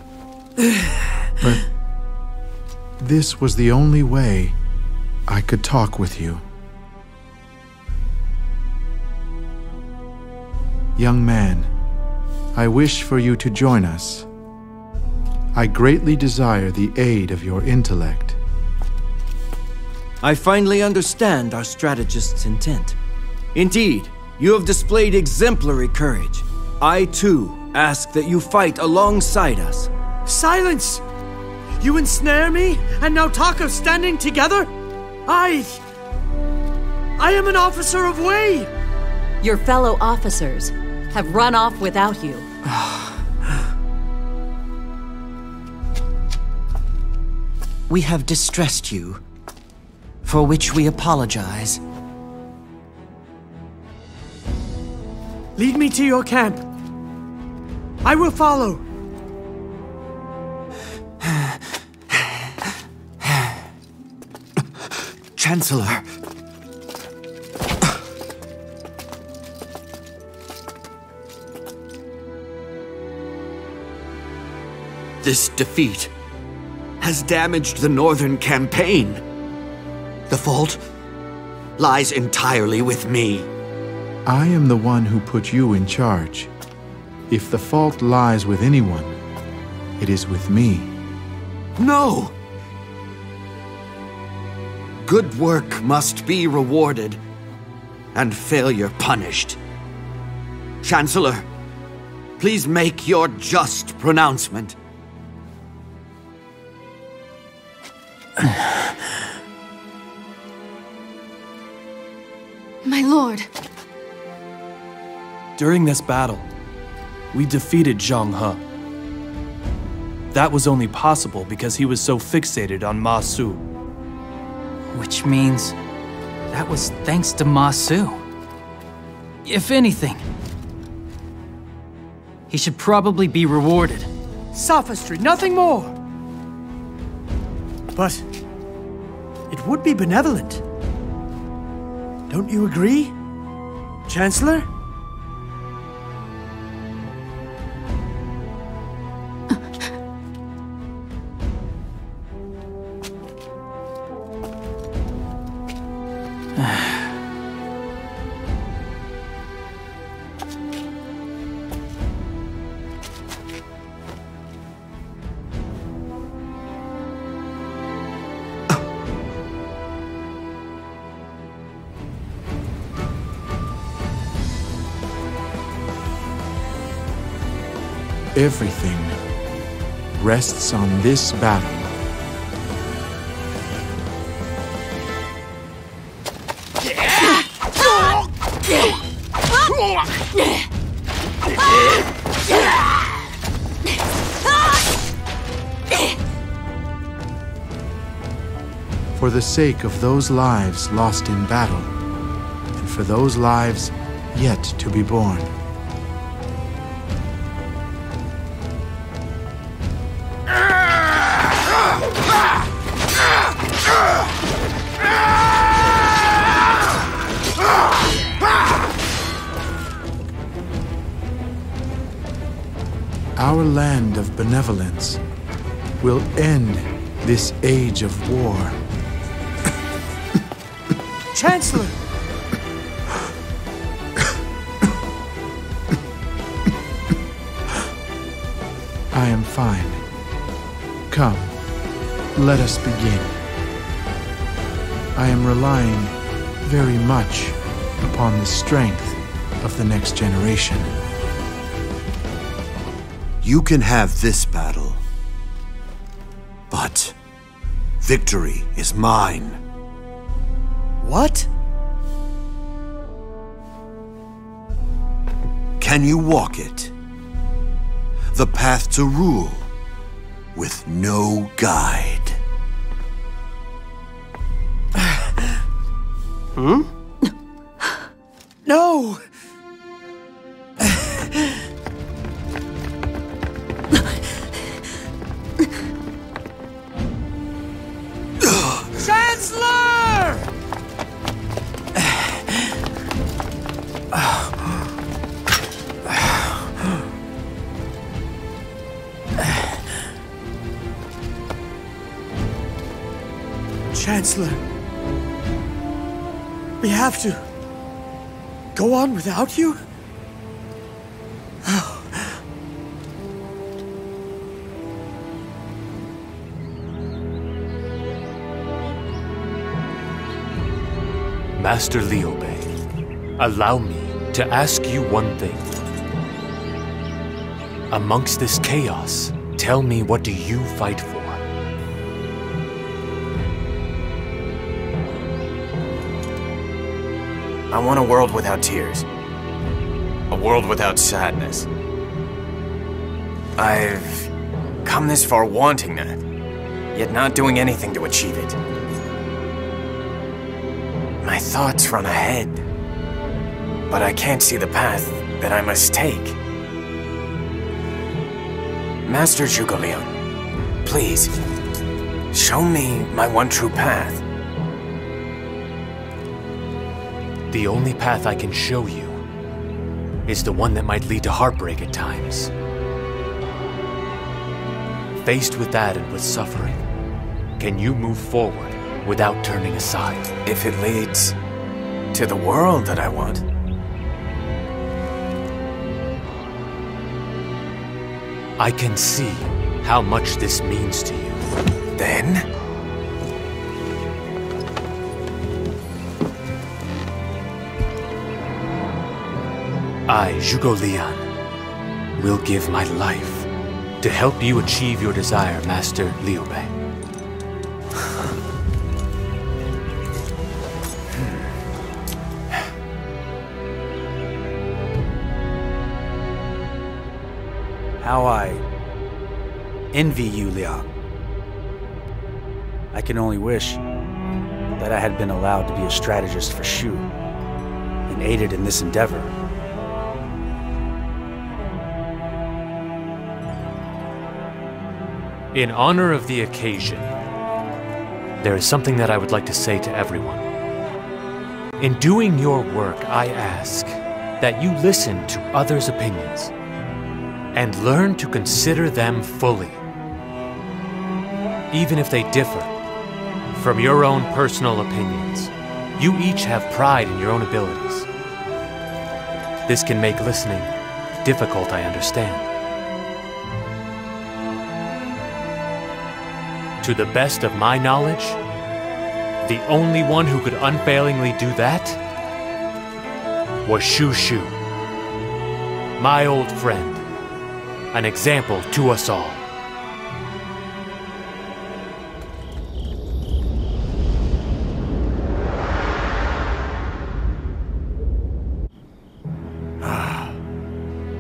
but this was the only way I could talk with you. Young man, I wish for you to join us. I greatly desire the aid of your intellect. I finally understand our strategist's intent. Indeed, you have displayed exemplary courage. I, too, ask that you fight alongside us. Silence! You ensnare me, and now talk of standing together? I... I am an officer of Wei! Your fellow officers have run off without you. We have distressed you, for which we apologize. Lead me to your camp. I will follow. Chancellor. This defeat has damaged the Northern campaign. The fault lies entirely with me. I am the one who put you in charge. If the fault lies with anyone, it is with me. No! Good work must be rewarded, and failure punished. Chancellor, please make your just pronouncement. My lord. During this battle, we defeated Zhang He. That was only possible because he was so fixated on Ma Su. Which means that was thanks to Ma Su. If anything, he should probably be rewarded. Sophistry, nothing more. But it would be benevolent. Don't you agree, Chancellor? Everything rests on this battle. For the sake of those lives lost in battle, and for those lives yet to be born. Our land of benevolence will end this age of war. Chancellor! I am fine. Come, let us begin. I am relying very much upon the strength of the next generation. You can have this battle, but victory is mine. What? Can you walk it? The path to rule with no guide. Hmm? No! Chancellor, we have to go on without you? Oh. Master Liu Bei, allow me to ask you one thing. Amongst this chaos, tell me, what do you fight for? I want a world without tears. A world without sadness. I've come this far wanting that, yet not doing anything to achieve it. My thoughts run ahead, but I can't see the path that I must take. Master Zhuge Liang, please, show me my one true path. The only path I can show you is the one that might lead to heartbreak at times. Faced with that and with suffering, can you move forward without turning aside? If it leads to the world that I want. I can see how much this means to you. Then? I, Zhuge Liang, will give my life to help you achieve your desire, Master Liu Bei. How I envy you, Liang. I can only wish that I had been allowed to be a strategist for Shu and aided in this endeavor. In honor of the occasion, there is something that I would like to say to everyone. In doing your work, I ask that you listen to others' opinions and learn to consider them fully, even if they differ from your own personal opinions. You each have pride in your own abilities. This can make listening difficult, I understand. To the best of my knowledge, the only one who could unfailingly do that was Shu Shu, my old friend, an example to us all. Ah,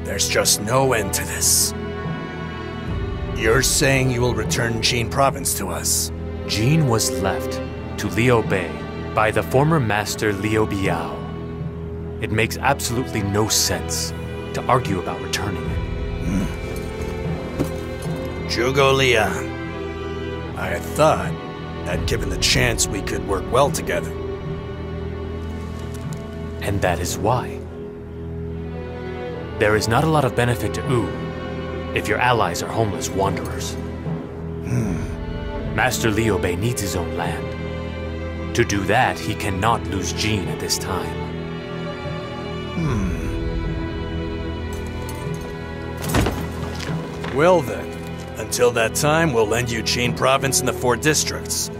there's just no end to this. You're saying you will return Jing province to us? Jing was left to Liu Bei by the former master Liu Biao. It makes absolutely no sense to argue about returning it. Mm. Zhuge Liang, I thought that given the chance we could work well together. And that is why. There is not a lot of benefit to U if your allies are homeless wanderers. Hmm. Master Liu Bei needs his own land. To do that, he cannot lose Jing at this time. Hmm. Well then, until that time, we'll lend you Jing province and the four districts.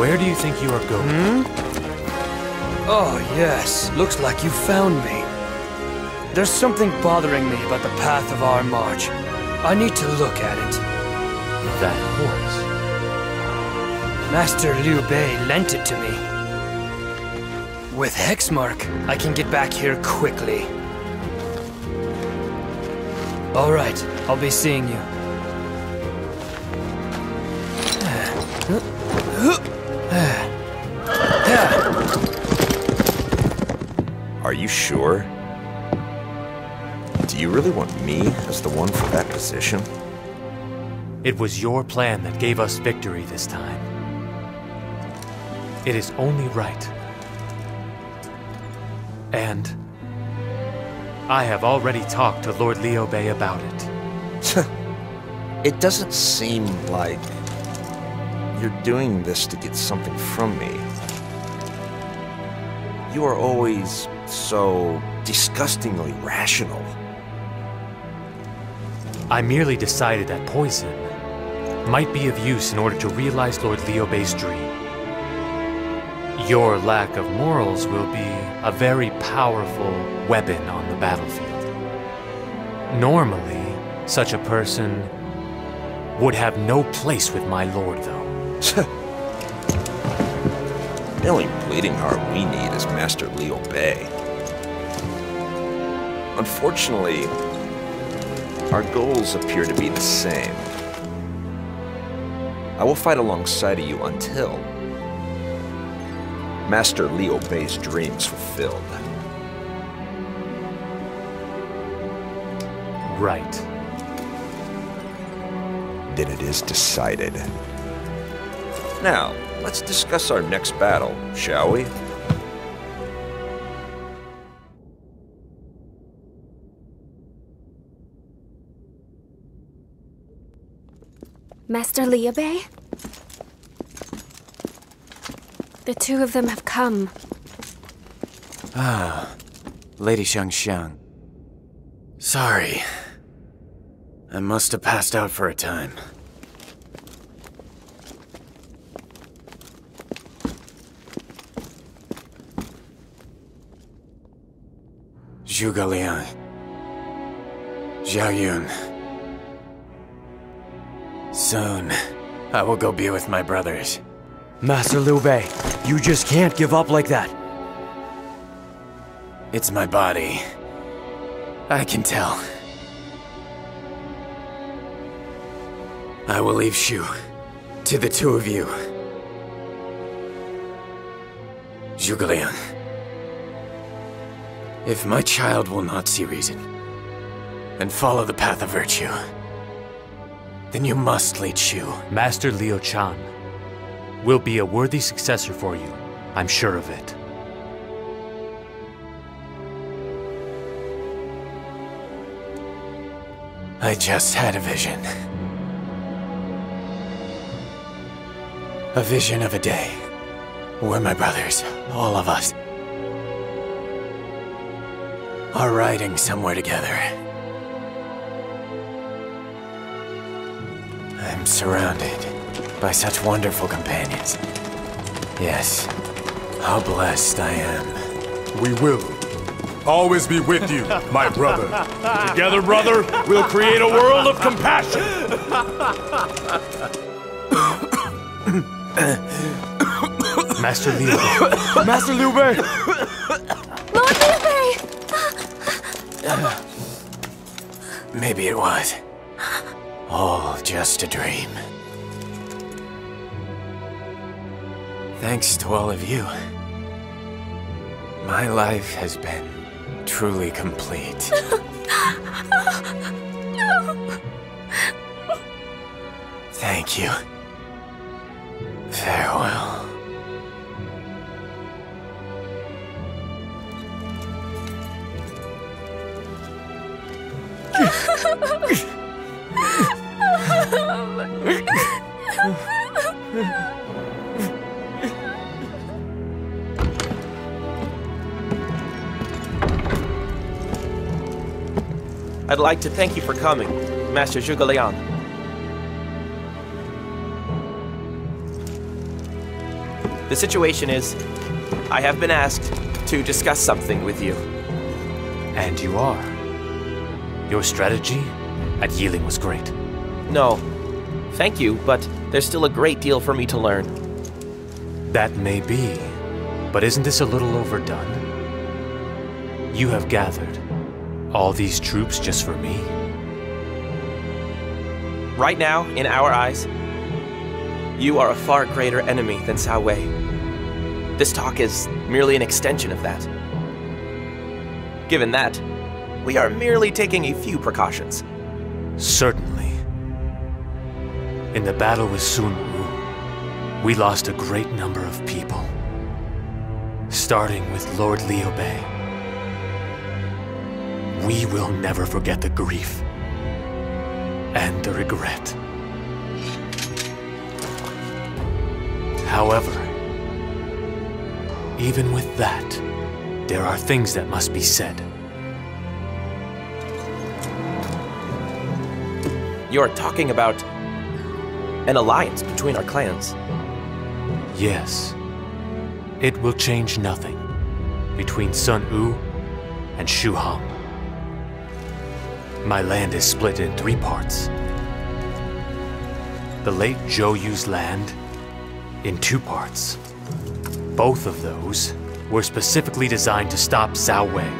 Where do you think you are going? Hmm? Oh, yes. Looks like you found me. There's something bothering me about the path of our march. I need to look at it. That horse. Master Liu Bei lent it to me. With Hexmark, I can get back here quickly. All right, I'll be seeing you. Are you sure? Do you really want me as the one for that position? It was your plan that gave us victory this time. It is only right. And I have already talked to Lord Liu Bei about it. It doesn't seem like you're doing this to get something from me. You are always so disgustingly rational. I merely decided that poison might be of use in order to realize Lord Liu Bei's dream. Your lack of morals will be a very powerful weapon on the battlefield. Normally, such a person would have no place with my lord, though. The only bleeding heart we need is Master Liu Bei. Unfortunately, our goals appear to be the same. I will fight alongside of you until Master Liu Bei's dreams fulfilled. Right. Then it is decided. Now, let's discuss our next battle, shall we? Master Liu Bei? The two of them have come. Ah, Lady Xiangxiang. Sorry. I must have passed out for a time. Zhuge Liang. Zhao Yun. Soon, I will go be with my brothers. Master Liu Bei, you just can't give up like that. It's my body. I can tell. I will leave Shu to the two of you. Zhuge Liang. If my child will not see reason and follow the path of virtue, then you must lead Shu. Master Liu Chan will be a worthy successor for you. I'm sure of it. I just had a vision. A vision of a day where my brothers, all of us, are riding somewhere together. I'm surrounded by such wonderful companions. Yes, how blessed I am. We will always be with you, my brother. Together, brother, we'll create a world of compassion. Master Liu Bei. Master Liu Bei. Lord Liu Bei. uh, maybe it was all just a dream. Thanks to all of you, my life has been truly complete. No. Thank you. Farewell. I'd like to thank you for coming, Master Zhuge Liang. The situation is, I have been asked to discuss something with you. And you are? Your strategy at Yiling was great. No, thank you, but there's still a great deal for me to learn. That may be, but isn't this a little overdone? You have gathered all these troops just for me? Right now, in our eyes, you are a far greater enemy than Cao Wei. This talk is merely an extension of that. Given that, we are merely taking a few precautions. Certainly. In the battle with Sun Wu, we lost a great number of people, starting with Lord Liu Bei. We will never forget the grief and the regret. However, even with that, there are things that must be said. You're talking about an alliance between our clans. Yes. It will change nothing between Sun Wu and Shu Hong. My land is split in three parts. The late Zhou Yu's land in two parts. Both of those were specifically designed to stop Cao Wei.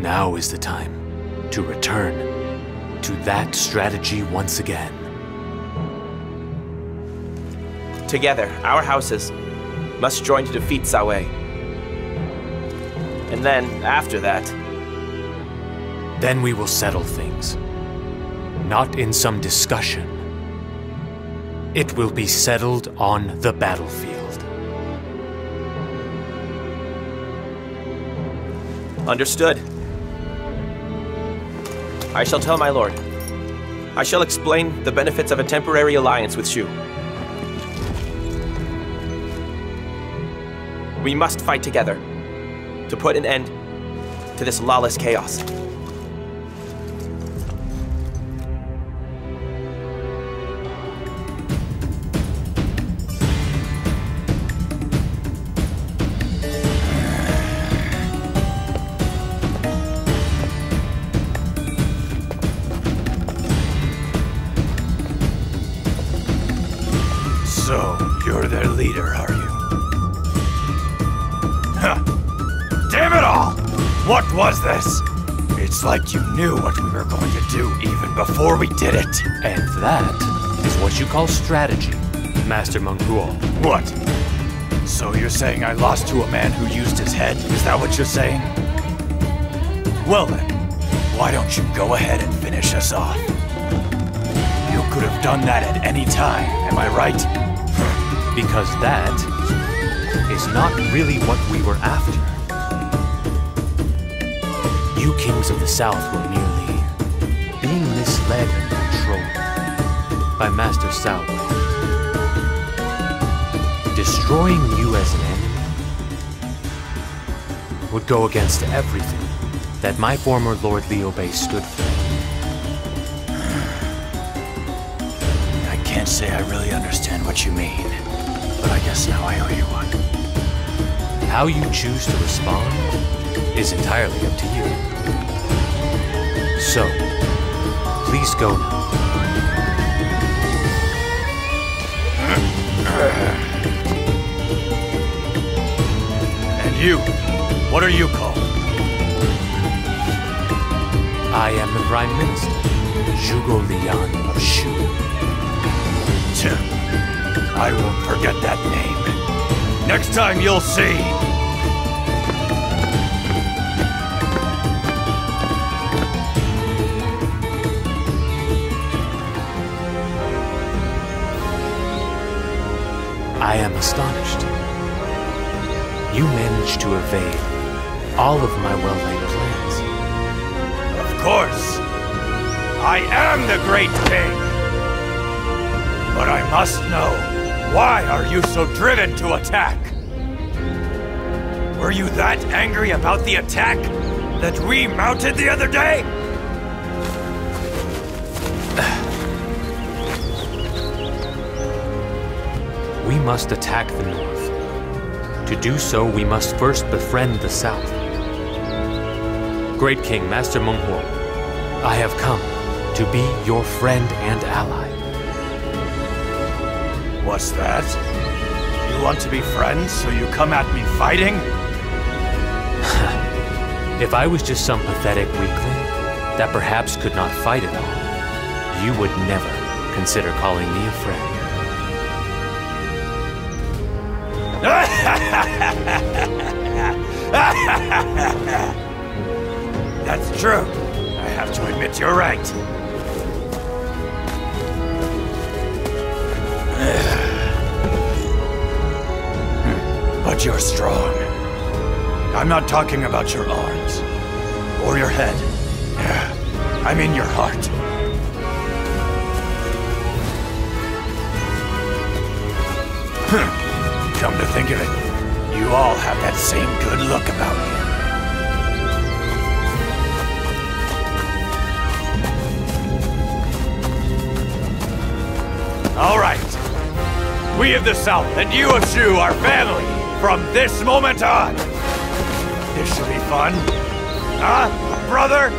Now is the time to return to that strategy once again. Together, our houses must join to defeat Cao Wei. And then, after that... Then we will settle things. Not in some discussion. It will be settled on the battlefield. Understood. I shall tell my lord. I shall explain the benefits of a temporary alliance with Shu. We must fight together to put an end to this lawless chaos. So, you're their leader, are you? Damn it all! What was this? It's like you knew what we were going to do even before we did it. And that is what you call strategy, Master Meng Huo. What? So you're saying I lost to a man who used his head? Is that what you're saying? Well then, why don't you go ahead and finish us off? You could have done that at any time, am I right? Because that... is not really what we were after. You kings of the South were merely being misled and controlled by Master Cao Wei. Destroying you as an enemy would go against everything that my former Lord Liu Bei stood for. I can't say I really understand what you mean, but I guess now I owe you one. How you choose to respond is entirely up to you. So, please go now. And you, what are you called? I am the Prime Minister, Zhuge Liang of Shu. I won't forget that name. Next time you'll see! I am astonished. You managed to evade all of my well-laid plans. Of course! I am the great king! But I must know, why are you so driven to attack? Were you that angry about the attack that we mounted the other day? must attack the north. To do so, we must first befriend the south. Great King Master Meng Huo, I have come to be your friend and ally. What's that? You want to be friends, so you come at me fighting? If I was just some pathetic weakling that perhaps could not fight at all, you would never consider calling me a friend. That's true. I have to admit you're right. But you're strong. I'm not talking about your arms or your head. I mean your heart. Come to think of it, you all have that same good look about you. All right. We of the South and you of Shu are family from this moment on. This should be fun. Huh, brother?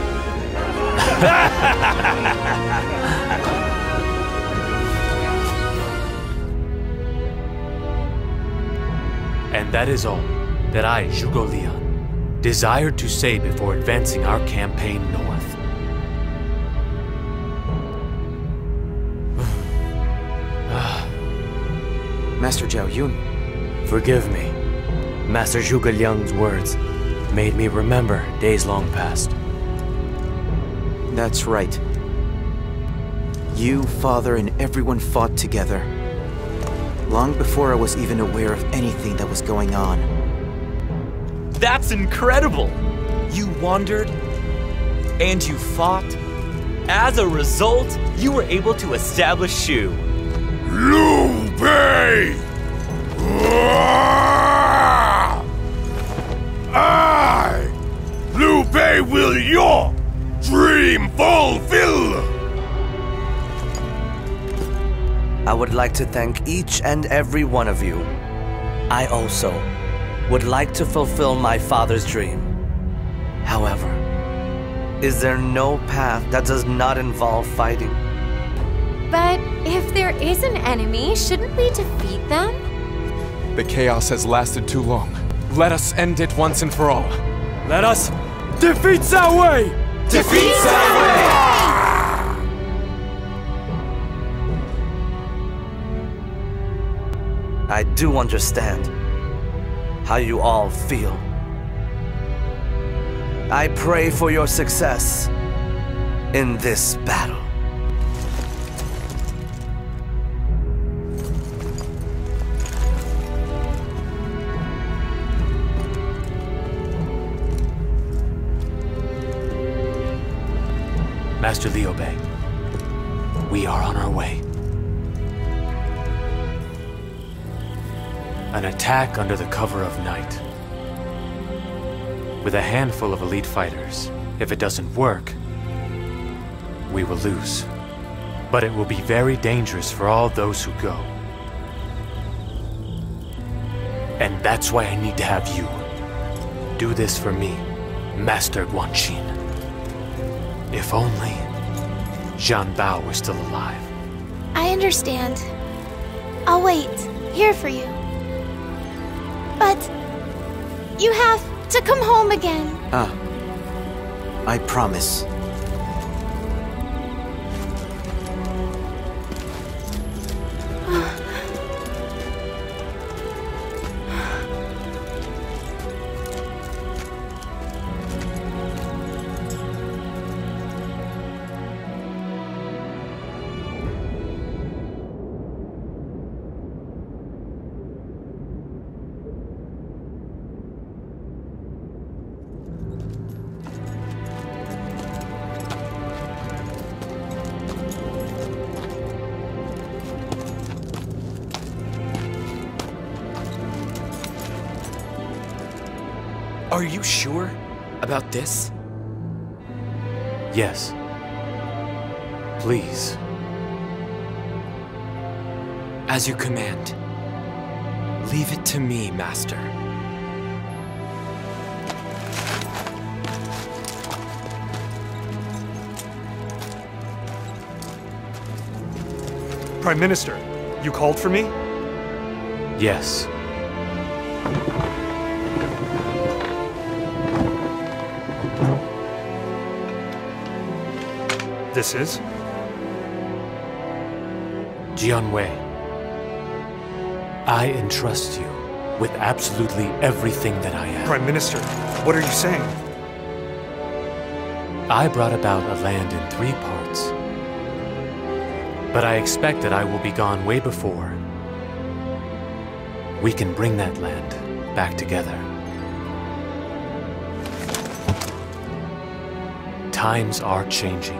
And that is all that I, Zhuge Liang, desired to say before advancing our campaign north. Master Zhao Yun, forgive me. Master Zhuge Liang's words made me remember days long past. That's right. You, father, and everyone fought together. Long before I was even aware of anything that was going on. That's incredible! You wandered, and you fought. As a result, you were able to establish Shu. Liu Bei! I, Liu Bei, will your dream fulfill! I would like to thank each and every one of you. I also would like to fulfill my father's dream. However, is there no path that does not involve fighting? But if there is an enemy, shouldn't we defeat them? The chaos has lasted too long. Let us end it once and for all. Let us defeat Zhao Wei! Defeat Zhao Wei! I do understand how you all feel. I pray for your success in this battle. Master Liu Bei, we are on our way. An attack under the cover of night. With a handful of elite fighters, if it doesn't work, we will lose. But it will be very dangerous for all those who go. And that's why I need to have you do this for me, Master Guanxin. If only Zhan Bao were still alive. I understand. I'll wait here for you. But you have to come home again. Ah, I promise. Are you sure about this? Yes. Please. As you command. Leave it to me, Master. Prime Minister, you called for me? Yes. This is? Jiang Wei, I entrust you with absolutely everything that I am. Prime Minister, what are you saying? I brought about a land in three parts, but I expect that I will be gone way before we can bring that land back together. Times are changing.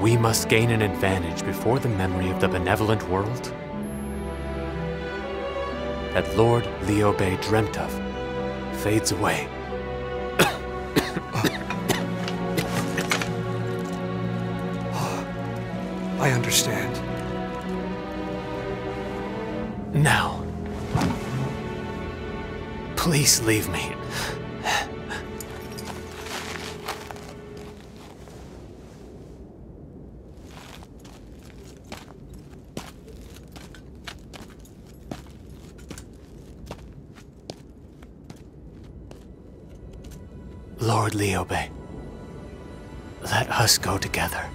We must gain an advantage before the memory of the benevolent world that Lord Liu Bei dreamt of fades away. I understand. Now, please leave me. Lord Liu Bei, let us go together.